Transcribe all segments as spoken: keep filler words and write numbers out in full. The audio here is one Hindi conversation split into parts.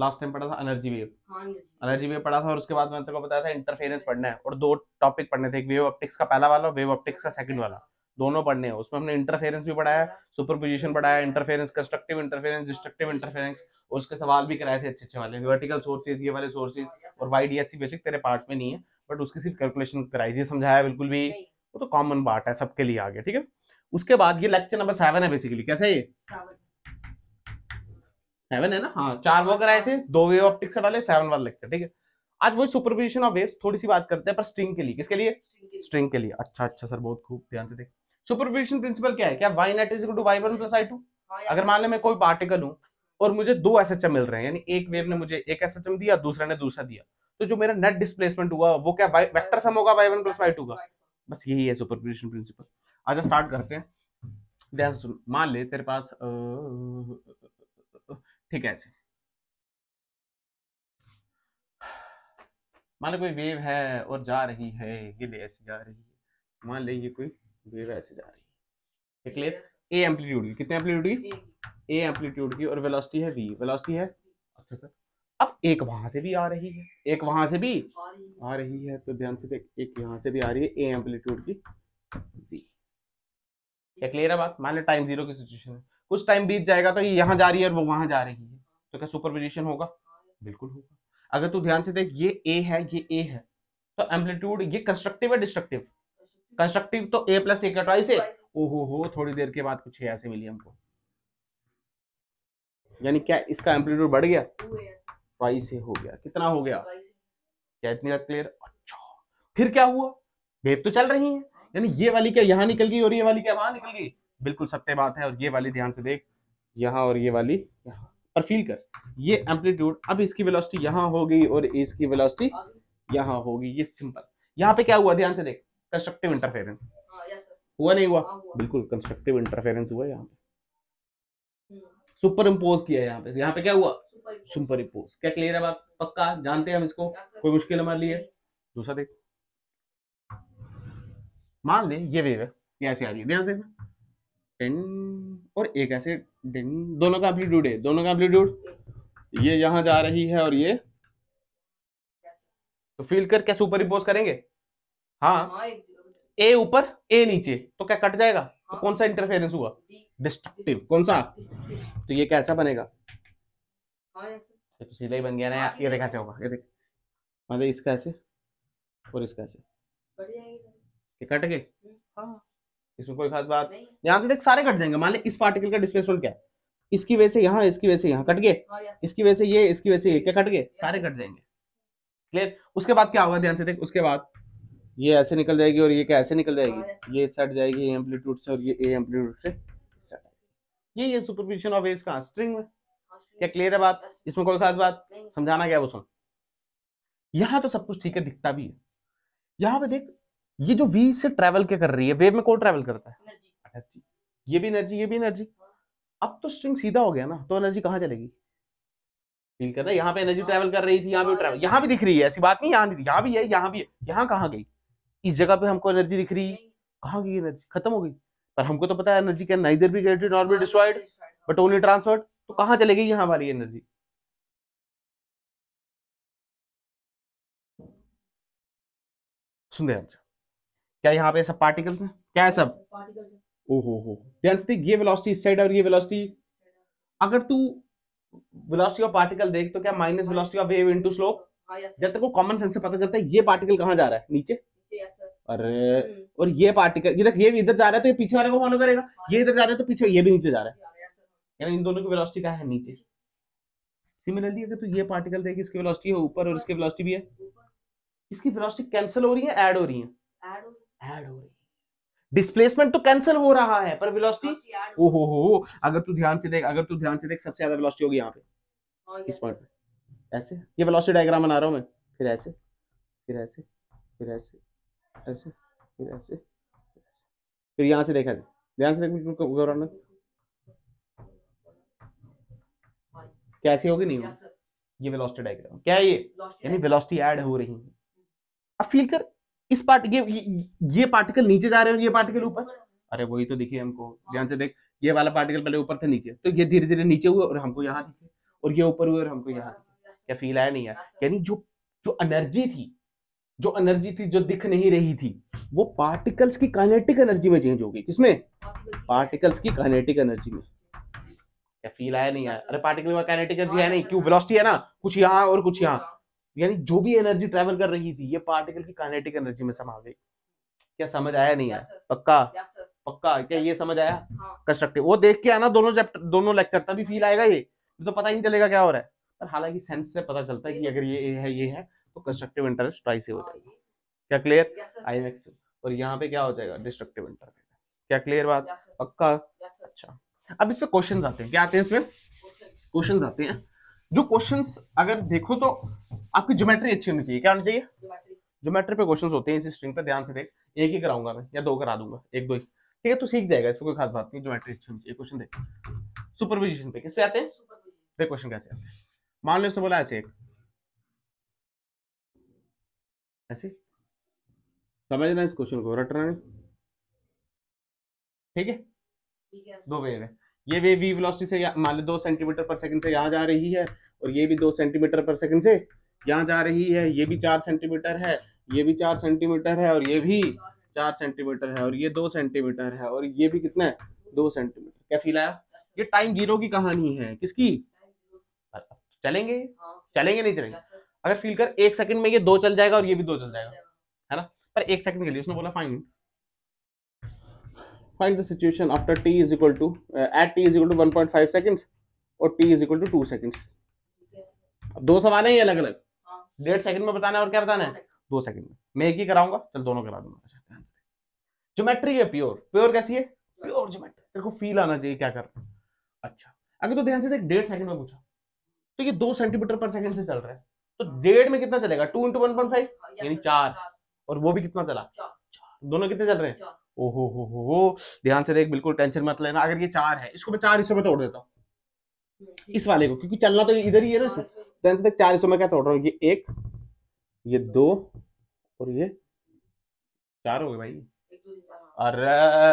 लास्ट टाइम पढ़ा था एनर्जी वेव, एनर्जी वेव पढ़ा था और उसके बाद मैंने तेरे को बताया था इंटरफेरेंस पढ़ना है और दो टॉपिक पढ़ने थे, एक वेव ऑप्टिक्स का पहला वाला, वेव ऑप्टिक्स का सेकंड वाला, दोनों पढ़ने हैं। उसमें हमने इंटरफेरेंस भी पढ़ाया, सुपरपोजिशन पढ़ाया, interference, constructive interference, destructive interference, उसके सवाल भी कराए थे अच्छे अच्छे वाले, वर्टिकल सोर्सेज, ये वाले सोर्सेज और Y D S C basic तेरे पार्ट में नहीं है बट उसकी सिर्फ कैलकुलेशन कराई थी, समझाया बिल्कुल भी, वो तो कॉमन पार्ट है सबके लिए आगे, ठीक है। उसके बाद ये लेक्चर नंबर सेवन है बेसिकली, कैसा है ये सेवन है ना, हाँ चार वो कराए थे, दो वेव ऑप्टिक्स वाले, सेवन वाला लेक्चर, ठीक है। आज वही सुपरपोजिशन ऑफ वेव्स थोड़ी सी बात करते हैं पर स्ट्रिंग के लिए, किसके लिए, स्ट्रिंग के लिए। अच्छा अच्छा सर बहुत खूब, ध्यान से देख सुपरपोजिशन प्रिंसिपल क्या है, क्या y net is equal to y one plus y two, अगर मान ले मैं कोई पार्टिकल हूँ और मुझे दो एसएचएम मिल रहे हैं, यानी एक वेव ने मुझे एक एसएचएम दिया, दूसरा ने दूसरा दिया, तो जो मेरा नेट डिस्प्लेसमेंट हुआ वो क्या वेक्टर सम होगा y one plus y two का, बस यही है सुपरपोजिशन प्रिंसिपल। अच्छा स्टार्ट करते हैं, ध्यान सुन, मान ले तेरे पास ठीक है ऐसे मान ले कोई वेव है और जा रही है, ये ले ऐसे जा रही है, मान ले ये कोई वेव ऐसे जा रही है, ए एम्पलीट्यूड की, कितने एम्पलीट्यूड की, ए एम्पलीट्यूड की और वेलोसिटी है v, वेलोसिटी है। अच्छा सर अब एक वहां से भी आ रही है, एक वहां से भी आ रही है, तो ध्यान से देख एक यहाँ से भी आ रही है, ए एम्पलीट्यूड की v, क्या क्लियर है बात। मान ले टाइम जीरो की सिचुएशन है, कुछ टाइम बीत जाएगा तो ये यहाँ जा रही है और वो वहां जा रही है, तो क्या सुपरपोजिशन होगा, बिल्कुल होगा। अगर तू ध्यान से देख ये ए है, ये ए है, तो एम्पलीट्यूड ये कंस्ट्रक्टिव है डिस्ट्रक्टिव, कंस्ट्रक्टिव तो ए प्लस ए कटाई से, ओहो हो थोड़ी देर के बाद कुछ ऐसे मिली हमको, यानी क्या इसका एम्पलीट्यूड बढ़ गया वाई से, हो गया कितना हो गया, क्या इतनी क्लियर। अच्छा फिर क्या हुआ, वेव तो चल रही है, यानी ये वाली क्या यहाँ निकल गई और ये वाली क्या वहां निकल गई, बिल्कुल सत्य बात है। और ये वाली ध्यान से देख यहाँ और ये वाली यहाँ पर फील कर, ये एम्पलीट्यूड, अब इसकी वेलोसिटी यहाँ होगी और इसकी वेलोसिटी यहाँ होगी, ये सिंपल। यहाँ पे क्या हुआ ध्यान से देख, कंस्ट्रक्टिव इंटरफेरेंस हुआ नहीं हुआ, बिल्कुल कंस्ट्रक्टिव इंटरफेरेंस हुआ, यहाँ पे सुपर इम्पोज किया, यहाँ पे यहाँ पे क्या हुआ सुपर इम्पोज, क्या क्लियर है बात, पक्का जानते हैं हम इसको, कोई मुश्किल हमारे लिए। दूसरा देख मान ले ये वेव है ऐसे आ रही है, ध्यान से और एक ऐसे, दोनों का एम्पलीट्यूड है, दोनों का एम्पलीट्यूड, ये यहाँ जा रही है और ये, तो फील कर क्या सुपरइम्पोज करेंगे, हाँ ए ऊपर ए नीचे, तो क्या कट जाएगा, तो कौन सा इंटरफेरेंस हुआ, डिस्ट्रक्टिव, कौन सा, तो ये कैसा बनेगा, तो सीधा ही बन गया ना यार, ये देखा से होगा, ये देख मतलब इसका ऐसे और इसका ऐसे कट गए, इसमें कोई खास बात, यहाँ से देख सारे कट जाएंगे। मान ले इस पार्टिकल का डिस्प्लेसमेंट क्या है, इसकी वजह से यहाँ, इसकी वजह से यहाँ कट गए, इसकी वजह से ये, इसकी वजह से ये, क्या कट गए, सारे कट जाएंगे, क्लियर। उसके बाद क्या होगा ध्यान से देख, उसके बाद ये ऐसे निकल जाएगी और ये क्या ऐसे निकल जाएगी, ये सट जाएगी ए एम्पलीट्यूड से और ये ए एम्पलीट्यूड से सट जाएगी, ये ये सुपरपोजिशन ऑफ वेव्स का स्ट्रिंग में, क्या क्लियर है बात, इसमें कोई खास बात, समझाना क्या है वो सुन। यहाँ तो सब कुछ ठीक है, दिखता भी है, यहाँ पे देख ये जो v से ट्रैवल क्या कर रही है, वेव में कौन ट्रैवल करता है, एनर्जी, ये भी एनर्जी, ये भी एनर्जी, अब तो स्ट्रिंग सीधा हो गया ना, तो एनर्जी कहाँ चलेगी, फील करना, यहाँ पे एनर्जी ट्रैवल कर रही थी, यहाँ पे ट्रैवल, यहाँ भी दिख रही है, ऐसी बात नहीं, यहाँ नहीं, यहाँ भी है, यहाँ भी है, यहाँ कहाँ गई, इस जगह पे हमको एनर्जी दिख रही है, कहाँ गई एनर्जी, खत्म हो गई, पर हमको तो पता है energy can neither be created nor be destroyed but only transferred, तो कहाँ चलेगी यहाँ वाली एनर्जी, सुन दे। क्या यहाँ पे सब पार्टिकल्स हैं, क्या है सब पार्टिकल्स हैं, ओहो हो ध्यान से देख ये वेलोसिटी इस साइड और ये वेलोसिटी, अगर तू वेलोसिटी ऑफ पार्टिकल देख तो क्या minus velocity of wave into slope, जब तक वो कॉमन सेंस से पता चलता है ये पार्टिकल कहाँ जा रहा है, नीचे, अरे और ये पार्टिकल ये देख ये भी इधर जा रहा है तो ये पीछे वाले को फॉलो करेगा, ये इधर जा रहा है तो पीछे ये भी नीचे जा रहा है, यानी इन दोनों की वेलोसिटी क्या है, नीचे। सिमिलरली अगर तू ये पार्टिकल देख इसकी वेलोसिटी है ऊपर और इसकी वेलोसिटी भी है, इसकी वेलोसिटी कैंसिल हो रही है, ऐड हो रही है, ऐड हो रही है, डिस्प्लेसमेंट तो कैंसिल हो रहा है पर वेलोसिटी, ओहो हो अगर तू ध्यान से देख, अगर तू ध्यान से देख सबसे ज्यादा वेलोसिटी होगी यहाँ पे इस पॉइंट पे, ऐसे ये वेलोसिटी डायग्राम बना रहा हूँ मैं, फिर ऐसे फिर ऐसे फिर ऐसे ऐसे फिर ऐसे फिर यहाँ से देखा, ध्यान से देख उधर कैसी होगी, नहीं होगी, ये वेलोसिटी डायग्राम क्या है, ये यानी वेलोसिटी ऐड हो रही है। अब फील कर इस पार्ट ये ये पार्टिकल नीचे जा रहे हैं और ये पार्टिकल ऊपर, अरे वही तो दिखे हमको, ध्यान से देख ये वाला पार्टिकल पहले ऊपर था नीचे, तो ये धीरे धीरे नीचे हुआ और हमको यहाँ दिखे, और ये ऊपर हुए और हमको यहाँ क्या फील आया नहीं आया। यानी जो जो एनर्जी थी जो एनर्जी थी जो दिख नहीं रही थी वो पार्टिकल्स की काइनेटिक एनर्जी में चेंज हो गई। किसमें? पार्टिकल्स की काइनेटिक एनर्जी में। क्या फील आया नहीं आया? अरे पार्टिकल में काइनेटिक एनर्जी है नहीं, क्यों? वेलोसिटी है ना, कुछ यहाँ और कुछ यहाँ। यानी जो भी एनर्जी ट्रेवल कर रही थी ये पार्टिकल की काइनेटिक एनर्जी में समा गई। क्या समझ आया नहीं आया? पक्का पक्का? क्या ये समझ आया? कंस्ट्रक्टिव वो देख के आना दोनों चैप्टर दोनों लेक्चर, तभी फील आएगा। ये तो पता ही नहीं चलेगा क्या हो रहा है, पर हालांकि सेंस से पता चलता है कि अगर ये है ये है तो कंस्ट्रक्टिव इंटरेस्ट ट्राई से हो जाएगा। क्या क्लियर? I am x. और यहाँ पे क्या हो जाएगा? Destructive interest. क्या क्लियर बात? पक्का? अच्छा, अब इस पे क्वेश्चन आते हैं। क्या आते हैं इसमें? क्वेश्चन आते हैं। जो क्वेश्चन अगर देखो तो आपकी ज्योमेट्री अच्छी होनी चाहिए। क्या होनी चाहिए? ज्योमेट्री पे क्वेश्चन होते हैं। इस स्ट्रिंग पे ध्यान से देख, एक ही कराऊंगा मैं या दो करा दूंगा, एक दो ही, ठीक है? तो सीख जाएगा, इसमें कोई खास बात नहीं। ज्योमेट्री अच्छी होनी चाहिए। क्वेश्चन देख, सुपरपोजिशन पे किस पे आते हैं? देख क्वेश्चन कैसे आते हैं। मान लो इससे बोला ऐसे एक ऐसे, समझना इस क्वेश्चन को, रटना है, ठीक है? दो वेव है, ये वेव वी वेलोसिटी से मान लो दो सेंटीमीटर पर सेकंड से यहाँ जा रही है, और ये भी दो सेंटीमीटर पर सेकंड से यहाँ जा रही है। ये भी चार सेंटीमीटर है, ये भी चार सेंटीमीटर है, और ये भी चार सेंटीमीटर है, और ये दो सेंटीमीटर है, और ये भी कितना है? दो सेंटीमीटर। क्या फील आया? ये टाइम जीरो की कहानी है। किसकी? चलेंगे चलेंगे नहीं चलेंगे? अगर फील कर एक सेकंड में ये दो चल जाएगा और ये भी दो चल जाएगा, है ना? पर एक सेकंड के लिए उसने बोला find find the situation after T is equal to eight T is equal to one point five seconds और T is equal to two seconds. अब दो सवाल है ये अलग अलग, डेढ़ सेकंड में बताना है और क्या बताना है? दो सेकंड में। मैं एक ही कराऊंगा, चल दोनों करा दूंगा। ज्योमेट्री है प्योर। प्योर कैसी है? Pure geometry. तेरे को फील आना चाहिए क्या करना। अच्छा, अगर तो ध्यान से देख, डेढ़ सेकंड में पूछा तो ये दो सेंटीमीटर पर सेकंड से चल रहा है, तो डेढ़ में कितना चलेगा? Two into one point five यानी चार, और वो भी कितना चला? चार। दोनों कितने चल रहे हैं? ओहो हो हो हो, ध्यान से देख, बिल्कुल टेंशन मत लेना। अगर ये चार है, इसको मैं चार हिस्सों में तोड़ देता हूँ, इस वाले को, क्योंकि चलना तो इधर ही है ना। ध्यान से देख, चार हिस्सों में क्या तोड़ रहा हूँ? ये एक, ये दो, और ये चार हो गए भाई। अरे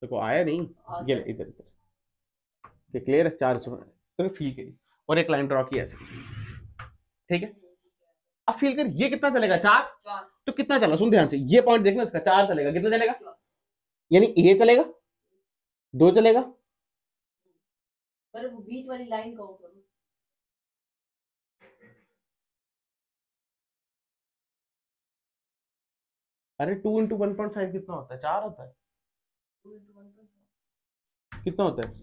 देखो आया नहीं, ये इधर इधर। क्लियर है? चार हिस्सों में तो फील करी और एक लाइन ड्रॉ की ऐसे, ठीक है? अब फील कर, ये कितना चलेगा? चार, तो कितना चला? सुन ध्यान से, ये पॉइंट देखना इसका, चार चलेगा, कितना चलेगा? यानी ये चलेगा, दो चलेगा, पर वो बीच वाली लाइन का ऊपर अरे two into one point five कितना होता है? चार होता है। कितना होता है?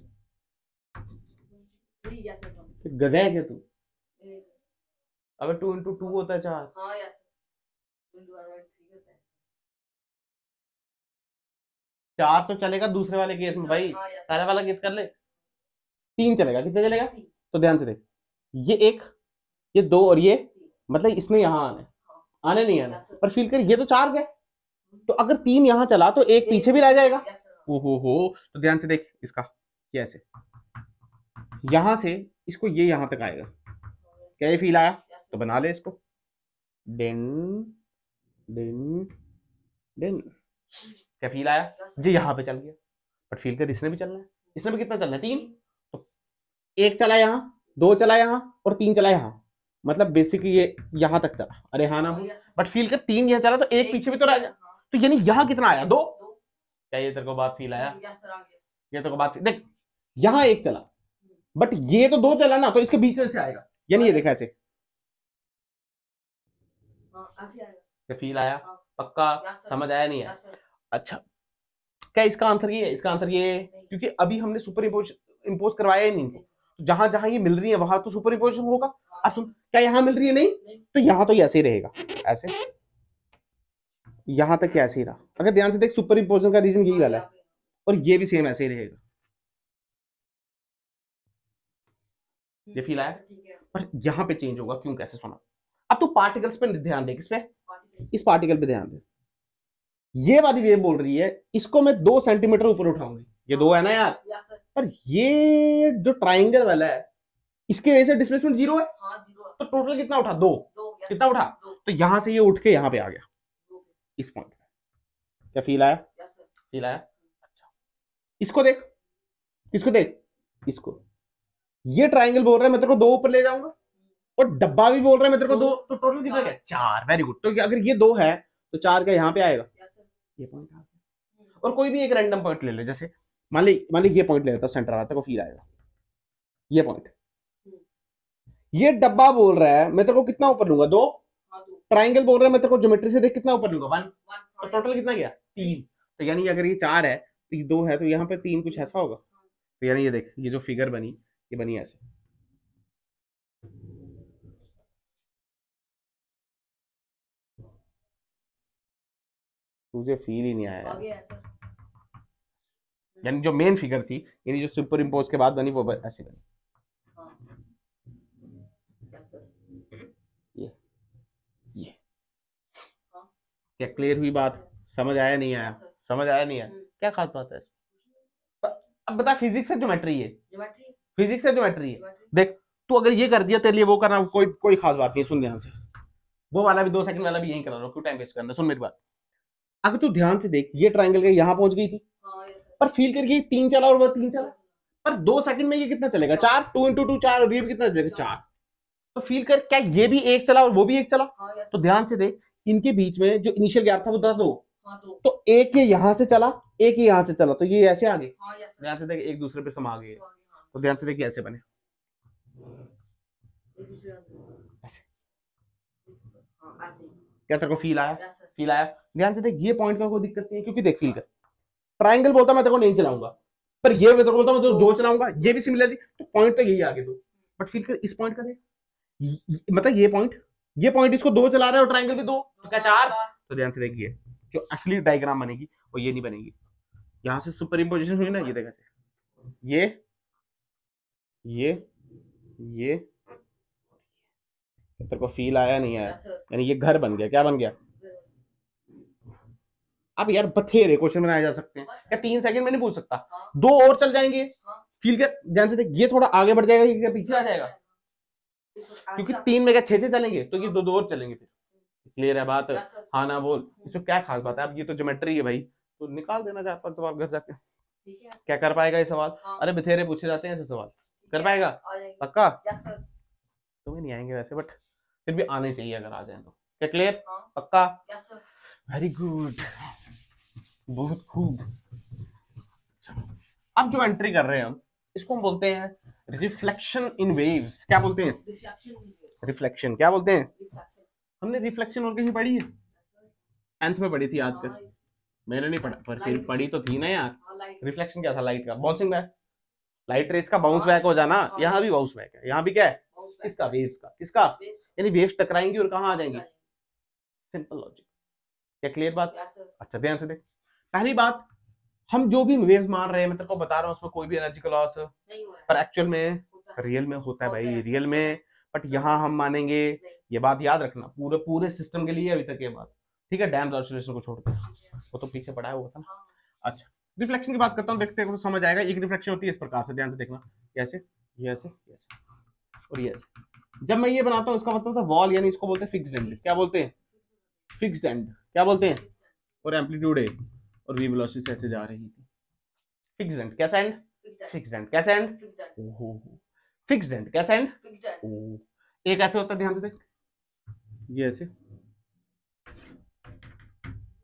गधे है क्या तू? अबे टू इंटू टू होता है चार। हाँ यार, चार तो चलेगा दूसरे वाले केस में भाई। सारे वाला केस कर ले, तीन चलेगा। कितना चलेगा? तो ध्यान से देख, ये एक, ये दो, और ये, मतलब इसमें यहाँ आने आने नहीं आना। पर फील कर, ये तो चार गए, तो अगर तीन यहाँ चला तो एक पीछे भी रह जाएगा। ओहो हो, तो ध्यान से देख, इसका कैसे यहां से इसको ये यहां तक आएगा। क्या ये फील आया? तो बना ले इसको, देन देन देन। क्या फील आया? जी यहाँ पे चल गया, बट फील कर इसने भी चलना है। इसने भी कितना चलना है? तीन। तो एक चला यहाँ, दो चला यहाँ, और तीन चला यहाँ, मतलब बेसिकली ये यहाँ तक चला। अरे हाँ ना, बट फील कर तीन यहाँ चला तो एक पीछे भी तो रह गया, तो यानी यहाँ कितना आया? दो। क्या ये तेरे को बात फील आया? ये तेरे को बात देख, यहाँ एक चला बट ये तो दो चला ना, तो इसके बीच से आएगा। यानी ये देखा ऐसे, क्या फील आया? पक्का? समझ आया नहीं आया? अच्छा, क्या इसका आंसर ये है? इसका आंसर ये, क्योंकि अभी हमने सुपर इम्पोज इम्पोज करवाया ही नहीं, तो जहां जहां ये मिल रही है वहां तो सुपर इम्पोज होगा। अब सुन, क्या यहाँ मिल रही है? नहीं, तो यहाँ तो ऐसे ही रहेगा, ऐसे यहाँ तक ऐसे ही रहा। अगर ध्यान से देख, सुपर इम्पोजन का रीजन यही वाला है, और ये भी सेम ऐसे ही रहेगा। ये फील आया? पर यहाँ पे चेंज होगा, क्यों, कैसे, सुना? अब तो पार्टिकल्स पे ध्यान दे। किस पे? इस पार्टिकल पे ध्यान दे। ये वाली वेव बोल रही है, इसको मैं दो सेंटीमीटर ऊपर उठाऊंगी, ये दो है ना यार, पर ये जो ट्राइंगल वाला है इसके वजह से डिस्प्लेसमेंट जीरो है, तो टोटल कितना उठा? दो। कितना उठा? तो यहाँ से ये उठ के यहाँ पे आ गया, इस पॉइंट पे। क्या फील आया? फील आया? अच्छा, इसको देख, इसको देख, इसको ये ट्राइंगल बोल रहा है मैं तेरे को दो ऊपर ले जाऊंगा, और डब्बा भी बोल रहा है मैं तेरे को दो, तो टोटल कितना है? चार। Very good. तो अगर ये दो है तो चार का यहाँ पे आएगा ये पॉइंट आ गया। और कोई भी एक रैंडम पॉइंट ले लो, जैसे मान ली मान ली ये पॉइंट ले लेता हूँ, सेंटर आता को फिर आएगा ये पॉइंट। ये डब्बा बोल रहा है मैं तेरे को कितना ऊपर लूंगा? दो। ट्राइंगल बोल रहा है मैं तेरे को ज्योमेट्री से देख कितना ऊपर लूंगा? वन। तो टोटल कितना गया? तीन। तो यानी अगर ये चार है तो ये दो है तो यहाँ पे तीन कुछ ऐसा होगा। तो यानी ये देख ये जो फिगर बनी ये बनी ऐसे। तुझे फील ही नहीं आया यानी जो मेन फिगर थी यानी जो सुपर इम्पोज के बाद बनी वो ऐसे बनी। ये ये क्या क्लियर हुई बात? समझ आया नहीं आया? समझ आया नहीं आया? क्या खास बात है? अब बता फिजिक्स से ज्योमेट्री है, फिजिक्स से ज्योमेट्री है। देख तू अगर ये कर दिया तेरे लिए वो करना कोई कोई खास बात नहीं। सुन ध्यान से, वो वाला भी दो सेकंड वाला भी यही करा रहा, क्यों टाइम वेस्ट करना। सुन मेरी बात, अगर तू ध्यान से देख ये ट्राइंगल के यहाँ पहुंच गई थी पर फील करके तीन चला और वो तीन चला, पर दो सेकंड में ये कितना चलेगा? चार। टू इंटू टू चार, और ये भी कितना चलेगा? चार। तो फील कर क्या ये भी एक चला और वो भी एक चला। तो ध्यान से देख इनके बीच में जो इनिशियल गैप था वो दस दो, तो एक ये यहाँ से चला एक ही यहाँ से चला, तो ये ऐसे आ गए। ध्यान से देख एक दूसरे पे समा गए। तो ध्यान से देख ऐसे बने ऐसे। क्या तेरे को फील आया? फील आया? ध्यान से देख ये पॉइंट का कोई दिक्कत नहीं है, क्योंकि देख फील कर ट्राइंगल बोलता मैं तेरे को नहीं चलाऊंगा, पर ये मैं तेरे को बोलता मैं तो दो चलाऊंगा, ये भी सिमिलरली। तो पॉइंट तो यही आगे दो, बट फील कर इस पॉइंट का देख, मतलब ये पॉइंट ये पॉइंट इसको दो चला रहा है और ट्राइंगल भी दो, तो क्या चार। तो ध्यान से देखिए जो असली डायग्राम बनेगी वो ये नहीं बनेगी। यहाँ से सुपर इम्पोजिशन हुई ना, ये देखा ये ये ये तेरे को फील आया नहीं आया? यानी ये घर बन गया। क्या बन गया? अब यार बथेरे क्वेश्चन बनाए जा सकते हैं क्या? तीन सेकंड में नहीं पूछ सकता, दो और चल जाएंगे। फील कर ध्यान से देख ये थोड़ा आगे बढ़ जाएगा, ये पीछे आ जाएगा, क्योंकि तीन में क्या छह छह चलेंगे तो ये दो दो और चलेंगे। फिर क्लियर है बात? हाँ ना बोल, इसमें क्या खास बात है? अब ये तो ज्योमेट्री है भाई, तो निकाल देना चाहता तो आप घर जाके। क्या कर पाएगा ये सवाल? अरे बथेरे पूछे जाते हैं ऐसे सवाल, कर पाएगा? पक्का तुम्हें नहीं आएंगे वैसे, बट फिर भी आने चाहिए अगर आ जाए तो। क्या क्लियर? पक्का? वेरी गुड, बहुत खूब। अब जो एंट्री कर रहे हैं हम, इसको हम बोलते हैं रिफ्लेक्शन इन वेव्स। क्या बोलते हैं? रिफ्लेक्शन। क्या बोलते हैं? हमने रिफ्लेक्शन और कहीं पढ़ी है? टेंथ में पढ़ी थी, याद कर। मैंने नहीं पढ़ा पर फिर पढ़ी तो थी ना यार। रिफ्लेक्शन क्या था? लाइट का बाउंसिंग बैक, लाइट रेज का बाउंस बैक हो जाना। यहाँ भी बाउंस बैक है, यहाँ भी क्या है? किसका? वेव्स का। किसका? यानी वेव्स टकराएंगी और कहाँ आ जाएंगी? Simple logic. क्या क्लियर बात? अच्छा ध्यान से देख, पहली बात हम जो भी वेव्स मान रहे हैं, मैं तेरे को बता रहा हूँ उसमें कोई भी एनर्जी का लॉस नहीं हो रहा, पर एक्चुअल में रियल में होता है भाई, रियल में। बट यहाँ हम मानेंगे, ये बात याद रखना पूरे पूरे सिस्टम के लिए अभी तक ये बात ठीक है, डैम्प्ड ऑसिलेशन को छोड़ के, वो तो पीछे पड़ा हुआ था। अच्छा रिफ्लेक्शन की बात करता हूँ, देखते हैं समझ आएगा। एक रिफ्लेक्शन होती है इस प्रकार से, ध्यान से देखना, ऐसे ऐसे और ये ऐसे। जब मैं ये बनाता हूँ इसका मतलब था वॉल, यानी इसको बोलते हैं फिक्स्ड एंड। क्या बोलते हैं? Fixed end. क्या बोलते हैं? और एम्पलीट्यूड है और वी वेलोसिटी से ऐसे जा रही थी। Fixed end. कैसा एंड? Fixed end. कैसा एंड? ओहो फिक्स्ड एंड। कैसा एंड? एक ऐसे होता है, ध्यान से देख ये ऐसे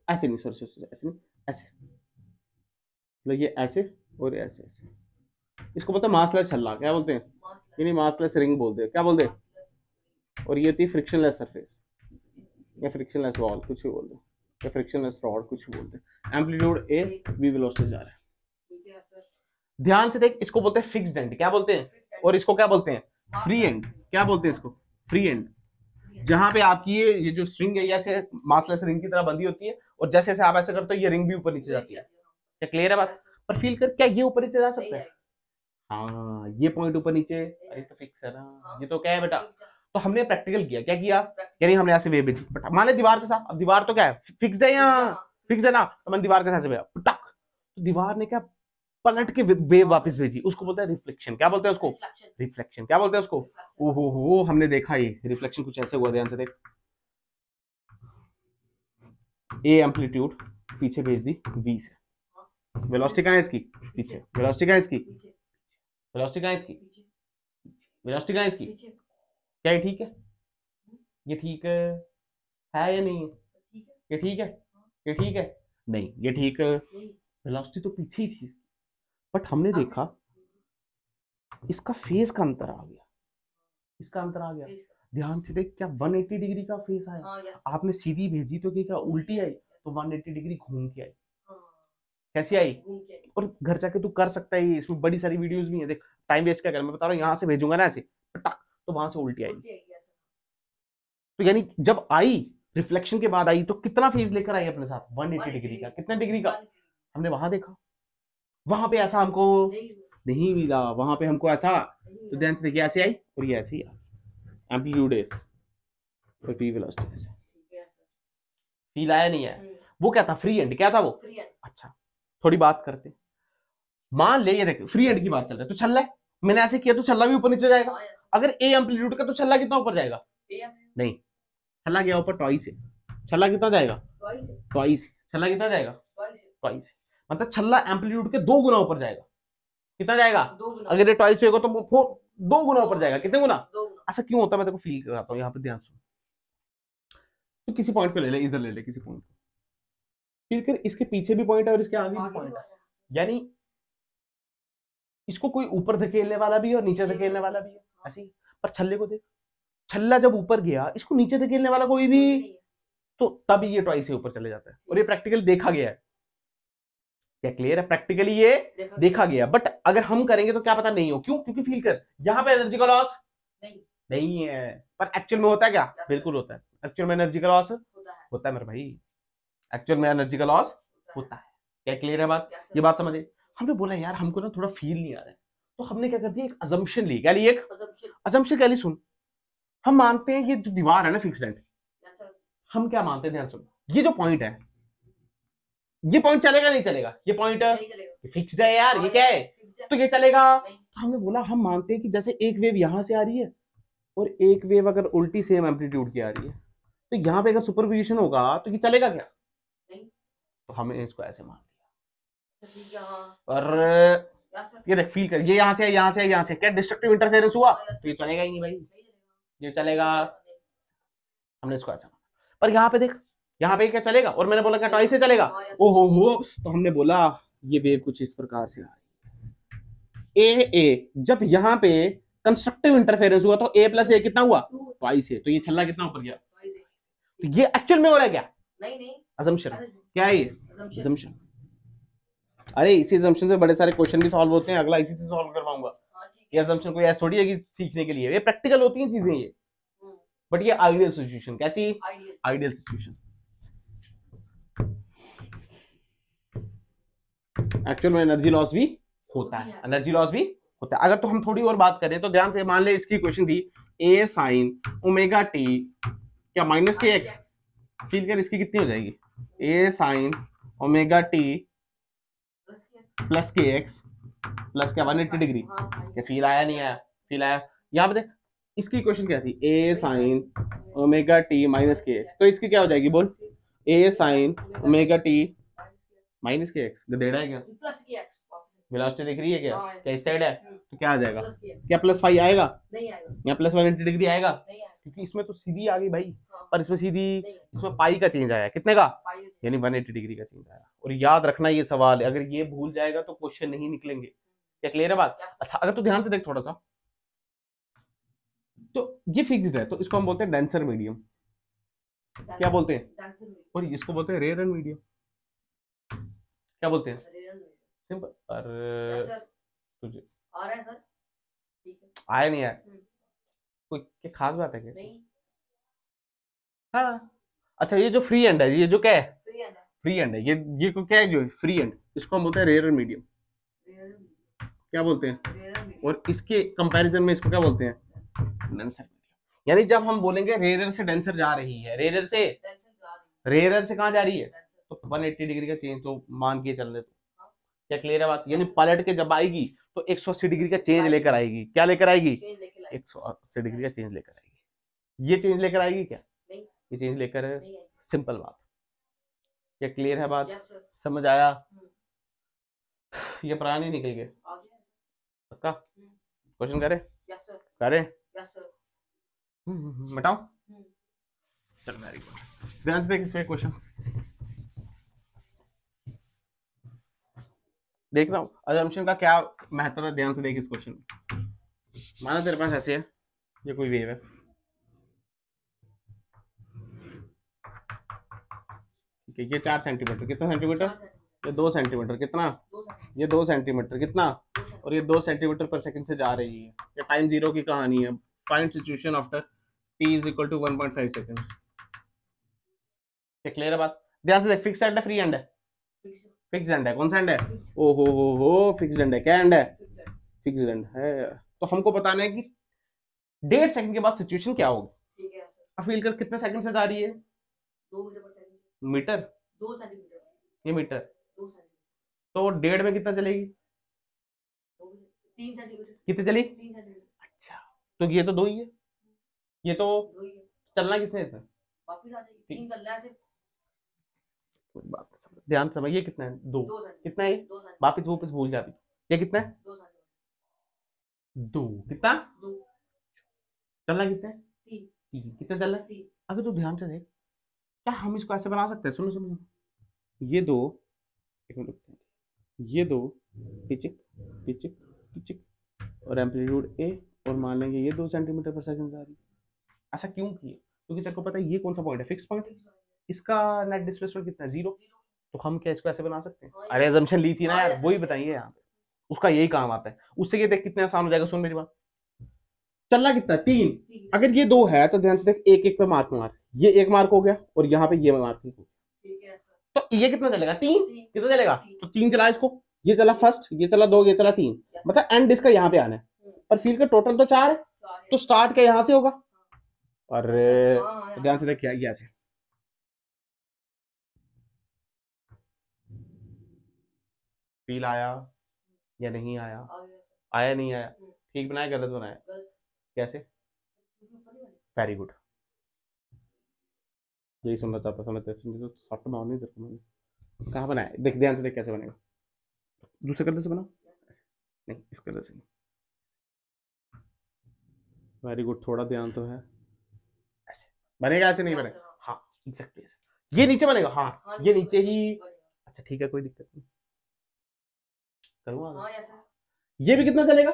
ऐसे नहीं सॉरी सॉरी ऐसे नहीं ऐसे लो ये ऐसे और ऐसे ऐसे। इसको बोलते हैं मासलेस छल्ला। क्या बोलते हैं? यानी मासलेस रिंग बोलते हैं। क्या बोलते हैं? और ये होती है फ्रिक्शनलेस सरफेस या फ्रिक्शनलेस वॉल, कुछ भी बोलते हैं, या फ्रिक्शनलेस रॉड, कुछ भी बोलते हैं। एम्पलीट्यूड ए वी वेलोसिटी जा रहा है। ठीक है सर ध्यान से देख, इसको बोलते हैं फिक्स्ड एंड। क्या बोलते हैं? और इसको क्या बोलते हैं? Free end. क्या बोलते हैं इसको? Free end. जहां पे आपकी ये ये जो स्ट्रिंग है ऐसे मासलेस रिंग की तरह बंधी होती है, और जैसे जैसे आप ऐसे करते हो ये रिंग भी ऊपर नीचे जाती है। क्या क्लियर है बात? पर फील कर क्या ये ऊपर नीचे जा सकता है? हाँ ये पॉइंट ऊपर नीचे, अरे तो फिक्स है ना, ये तो क्या है बेटा। तो हमने प्रैक्टिकल किया, क्या किया? यानी हमने ऐसे वेव भेजी माने दीवार के साथ। अब दीवार तो क्या है? फिक्स है, यहाँ फिक्स है ना। तो मैंने दीवार के साथ भेजा टक, दीवार ने क्या पलट के वेव वापस भेजी, उसको बोलते हैं रिफ्लेक्शन। क्या बोलते हैं उसको? रिफ्लेक्शन। क्या बोलते हैं उसको? ओहो हो हमने देखा ये रिफ्लेक्शन कुछ ऐसे हुआ। ध्यान से देख ए एम्पलीट्यूड पीछे भेज दी बी से, वेलोसिटी कहाँ है इसकी? पीछे। वेलोसिटी कहाँ है इसकी? वेलोसिटी कहाँ है इसकी? वेलोसिटी कहाँ है इसकी, क्या ये ठीक है, ये ठीक है है या नहीं है, ये ठीक है, ये ठीक है नहीं, ये ठीक है। वेलोसिटी तो पीछे ही थी बट हमने देखा इसका फेस का अंतर आ गया, इसका अंतर आ गया। ध्यान से देख क्या एक सौ अस्सी डिग्री का फेस आया, आपने सीधी भेजी तो क्या उल्टी आई, तो एक सौ अस्सी डिग्री घूम के आई, कैसी आई, और घर जाके तू कर सकता है, इसमें बड़ी सारी वीडियोस भी है, देख टाइम वेस्ट क्या कर, मैं बता रहा हूँ, यहाँ से भेजूंगा ना ऐसे तो वहां से उल्टी आई, तो यानी जब आई रिफ्लेक्शन के बाद आई तो कितना फेज लेकर आई अपने साथ एक सौ अस्सी डिग्री का, कितने डिग्री का हमने वहां देखा, वहां पे ऐसा हमको नहीं मिला, वहां पे हमको ऐसा, तो ध्यान से देखिए ऐसे आई और ये ऐसे ही एम्पलीट्यूड है और पी वेलोसिटी है, फील आया नहीं है, वो क्या था फ्री एंड, क्या था वो फ्री एंड। अच्छा थोड़ी बात करते, मान ले ये देखो फ्री एंड की बात चल रही है, तो छल्ला है मैंने ऐसे किया तो छल्ला भी ऊपर नीचे जाएगा, अगर ए एम्पलीट्यूड का तो छल्ला कितना ऊपर जाएगा, नहीं छल्ला गया ऊपर टॉइस है, छल्ला कितना जाएगा टॉइस, छल्ला कितना जाएगा टॉइस, मतलब छल्ला एम्पलीट्यूड के दो गुना ऊपर जाएगा, कितना जाएगा, अगर ये टॉइस होगा तो वो दो गुना ऊपर जाएगा, कितने गुना, ऐसा क्यों होता है मैं तेरे को फील कराता हूं, यहाँ पे ध्यान सुन, तो किसी पॉइंट पे ले ले, इधर ले ले किसी पॉइंट पे, फिर इसके पीछे भी पॉइंट है और इसके आगे भी पॉइंट है, यानी इसको कोई ऊपर धकेलने वाला भी है और नीचे धकेलने वाला भी है, ऐसी पर छल्ले को देख, छल्ला जब ऊपर गया इसको नीचे धकेलने वाला कोई भी, तो तभी ये टॉइस से ऊपर चले जाता है, और ये प्रैक्टिकली देखा गया है, क्लियर है, प्रैक्टिकली ये देखा, देखा गया, बट अगर हम करेंगे तो क्या पता नहीं हो, क्यों, क्योंकि फील कर यहाँ पे एनर्जी का लॉस नहीं नहीं है, पर एक्चुअल में होता है क्या, बिल्कुल होता है, एक्चुअल में एनर्जी का लॉस होता है, होता है मेरे भाई, एक्चुअल में एनर्जी का लॉस होता है, क्या क्लियर है बात, ये बात समझे। हमने बोला यार हमको ना थोड़ा फील नहीं आ रहा है, तो हमने क्या कर दिया, एक अजम्पशन ली, क्या ली, एक अजम्पशन क्या ली, सुन हम मानते हैं ये जो दीवार है ना फिक्स्ड, हम क्या मानते हैं, ये जो पॉइंट है ये पॉइंट चलेगा नहीं चलेगा, ये पॉइंट फिक्स्ड है यार, ये क्या है, तो ये चलेगा, तो हमने बोला हम मानते हैं कि जैसे एक वेव यहाँ से आ रही है और एक वेव अगर उल्टी सेम एम्पलीट्यूड की आ रही है, तो यहाँ पे अगर सुपरपोजिशन होगा तो ये चलेगा क्या, तो हमने इसको ऐसे मान लिया, और ये देख फील कर, ये यहाँ से यहाँ से यहाँ से क्या डिस्ट्रक्टिव इंटरफेरेंस हुआ, तो ये चलेगा ही नहीं भाई, ये चलेगा, हमने इसको ऐसा माना, पर यहाँ पे देख यहाँ पे क्या चलेगा, और मैंने बोला क्या टॉइस से चलेगा, ओहो हो, तो हमने बोला ये वेव कुछ इस प्रकार से आ रही है, ए ए जब यहाँ पे कंस्ट्रक्टिव इंटरफेरेंस हुआ तो ए प्लस ए कितना हुआ टॉइस है, तो ये छल्ला कितना ऊपर गया, तो ये एक्चुअल में हो रहा है क्या, नहीं नहीं अजम्पशन, क्या है ये अजम्पशन, अरे इसी अजम्पशन से बड़े सारे क्वेश्चन भी सॉल्व होते हैं, अगला इसी से सॉल्व करवाऊंगा, ये अजम्पशन कोई ऐसा थोड़ी है कि सीखने के लिए, ये प्रैक्टिकल होती है चीजें ये, बट ये आइडियल सिचुएशन, कैसी आइडियल सिचुएशन, एक्चुअल में एनर्जी लॉस भी होता है, एनर्जी लॉस भी होता है। अगर तो हम थोड़ी और बात करें तो ध्यान से मान ले इसकी क्वेश्चन थी ए साइन ओमेगा टी क्या माइनस के एक्स, फील कर इसकी कितनी हो जाएगी, A sine omega T plus K X plus क्या एक सौ अस्सी डिग्री, क्या फील आया नहीं आया, फील आया, यहाँ पे देख इसकी क्वेश्चन क्या थी, A sine omega T minus K X, तो इसकी क्या हो जाएगी बोल, A sine omega T minus K X, गधेड़ा है क्या, प्लस के एक्स, वेलोसिटी दिख रही है क्या, क्या इस साइड है, तो क्या आ जाएगा, क्या प्लस फाइव आएगा, नहीं आएगा, या प्लस वन एटी डिग्री आएगा, क्योंकि इसमें तो सीधी आ गई भाई, पर इसमें सीधी, इसमें पाई का चेंज आया, कितने का, यानी वन एटी डिग्री का चेंज आया, और याद रखना ये सवाल है, अगर ये भूल जाएगा तो क्वेश्चन नहीं निकलेंगे, क्या क्लियर है बात। अच्छा अगर तू ध्यान से देख थोड़ा सा, तो ये फिक्स्ड है, तो इसको हम बोलते हैं डेंसर मीडियम, क्या बोलते हैं, और इसको बोलते हैं रेयर एंड मीडियम, क्या बोलते हैं, सिंपल, अरे तुझे आ रहा है सर, ठीक है आया नहीं यार, कोई क्या खास बात है क्या, नहीं हाँ। अच्छा ये जो फ्री एंड है, ये जो क्या है फ्री एंड है, फ्री एंड है ये ये को क्या है, जो फ्री एंड इसको हम बोलते हैं रेयर मीडियम, क्या बोलते हैं, और इसके कंपैरिजन में इसको क्या बोलते हैं, डेंसर, यानी जब हम बोलेंगे रेयर से डेंसर जा रही है, रेयर से रेयर से कहाँ जा रही है, तो एक सौ अस्सी डिग्री का चेंज तो मान के चल रहे, क्या क्लियर है बात, यानी पलट के जब आएगी तो एक सौ अस्सी डिग्री का चेंज लेकर आएगी, क्या लेकर आएगी, एक सौ अस्सी डिग्री का चेंज लेकर आएगी, ये चेंज लेकर आएगी क्या, ये चेंज लेकर, सिंपल बात, क्या क्लियर है बात, समझ आया, ये प्राणी निकल गए, पक्का क्वेश्चन करे। yes, करे yes, बताओ चल वेरी गुड। ध्यान से इसमें क्वेश्चन देख रहा हूँ असम्पशन का क्या महत्व है। ध्यान से देख इस क्वेश्चन। माना तेरे पास ऐसे है ये कोई वेव है, ये चार सेंटीमीटर, कितना सेंटीमीटर, ये दो सेंटीमीटर, कितना ये दो सेंटीमीटर, कितना और ये दो सेंटीमीटर पर सेकंड से जा रही है। ये टाइम जीरो की कहानी है। Find situation after T is equal to one point five second. ये क्लियर है बात? ध्यान से देख, फिक्स एंड है फ्री एंड है? फिक्स एंड है। कौन सा एंड है? ओ हो हो हो फिक्स एंड है। क्या एंड है? फिक्स एंड है। तो हमको बताना है कि डेढ़ सेकंड के बाद सिचुएशन क्या होगी। ठीक है सर। फील कर कितने सेकंड से जा रही है? दो मीटर पर सेकंड। मीटर दो सेंटीमीटर, ये मीटर दो सेंटीमीटर, तो डेढ़ में कितना चलेगी? तीन सेंटीमीटर। कितने चली? तीन सेंटीमीटर। अच्छा तो ये तो दो ही है, ये तो दो ही है। चलना किसने है? वापस आ जाएगी। तीन चलना है सिर्फ। कोई बात नहीं, ध्यान समझिए। कितना है? दो। कितना है? वापस वापस भूल जाती। ये कितना है? दो सेंटीमीटर। दो कितना? दो। चलना कितना है? तीन। तीन कितना चलना है? तीन। अगर तू ध्यान से देख, क्या हम इसको ऐसे बना सकते हैं? सुनो सुनो, ये दो, एक मिनट, ये दो टिचिक टिचिक और एम्पलीट्यूड ए, और मान लेंगे ये दो सेंटीमीटर पर सेकंड जा रही है। ऐसा क्यों किया? क्योंकि तेरे को पता है ये कौन सा पॉइंट है? Fix point. इसका नेट डिस्प्लेसमेंट कितना है? जीरो। तो हम क्या इसको ऐसे बना सकते हैं? अरे अजम्पशन ली थी ना यार, वही बताइए यहाँ पे, उसका यही काम आता है। उससे ये देख कितने आसान हो जाएगा। सुन मेरी बात, चलना कितना? तीन। अगर ये दो है तो ध्यान से देख, एक एक पे मार्क मार, ये एक मार्क हो गया और यहाँ पे ये मार्क हो गया, तो ये कितना चलेगा? तीन। कितना चलेगा? तो तीन चला इसको, ये चला फर्स्ट, ये चला दो, ये चला तीन, मतलब एंड इसका यहाँ पे आना है। पर फील्ड का टोटल तो चार है, तो स्टार्ट का यहाँ से होगा। और ध्यान से देख क्या यहाँ से फील आया या नहीं आया? आया नहीं आया? ठीक बनाया गलत बनाया? कैसे? वेरी गुड, यही समझ आता समझते कहाँ बनाया? देख ध्यान से देख कैसे बनेगा। दूसरे कलर से बनाओ, नहीं इस कलर से नहीं। वेरी गुड, थोड़ा ध्यान तो है। ऐसे बनेगा, ऐसे नहीं बनेगा? हाँ एग्जैक्टली ऐसे। ये नीचे बनेगा? हाँ ये नीचे ही। अच्छा ठीक है, कोई दिक्कत नहीं, करूँगा। ये भी कितना चलेगा?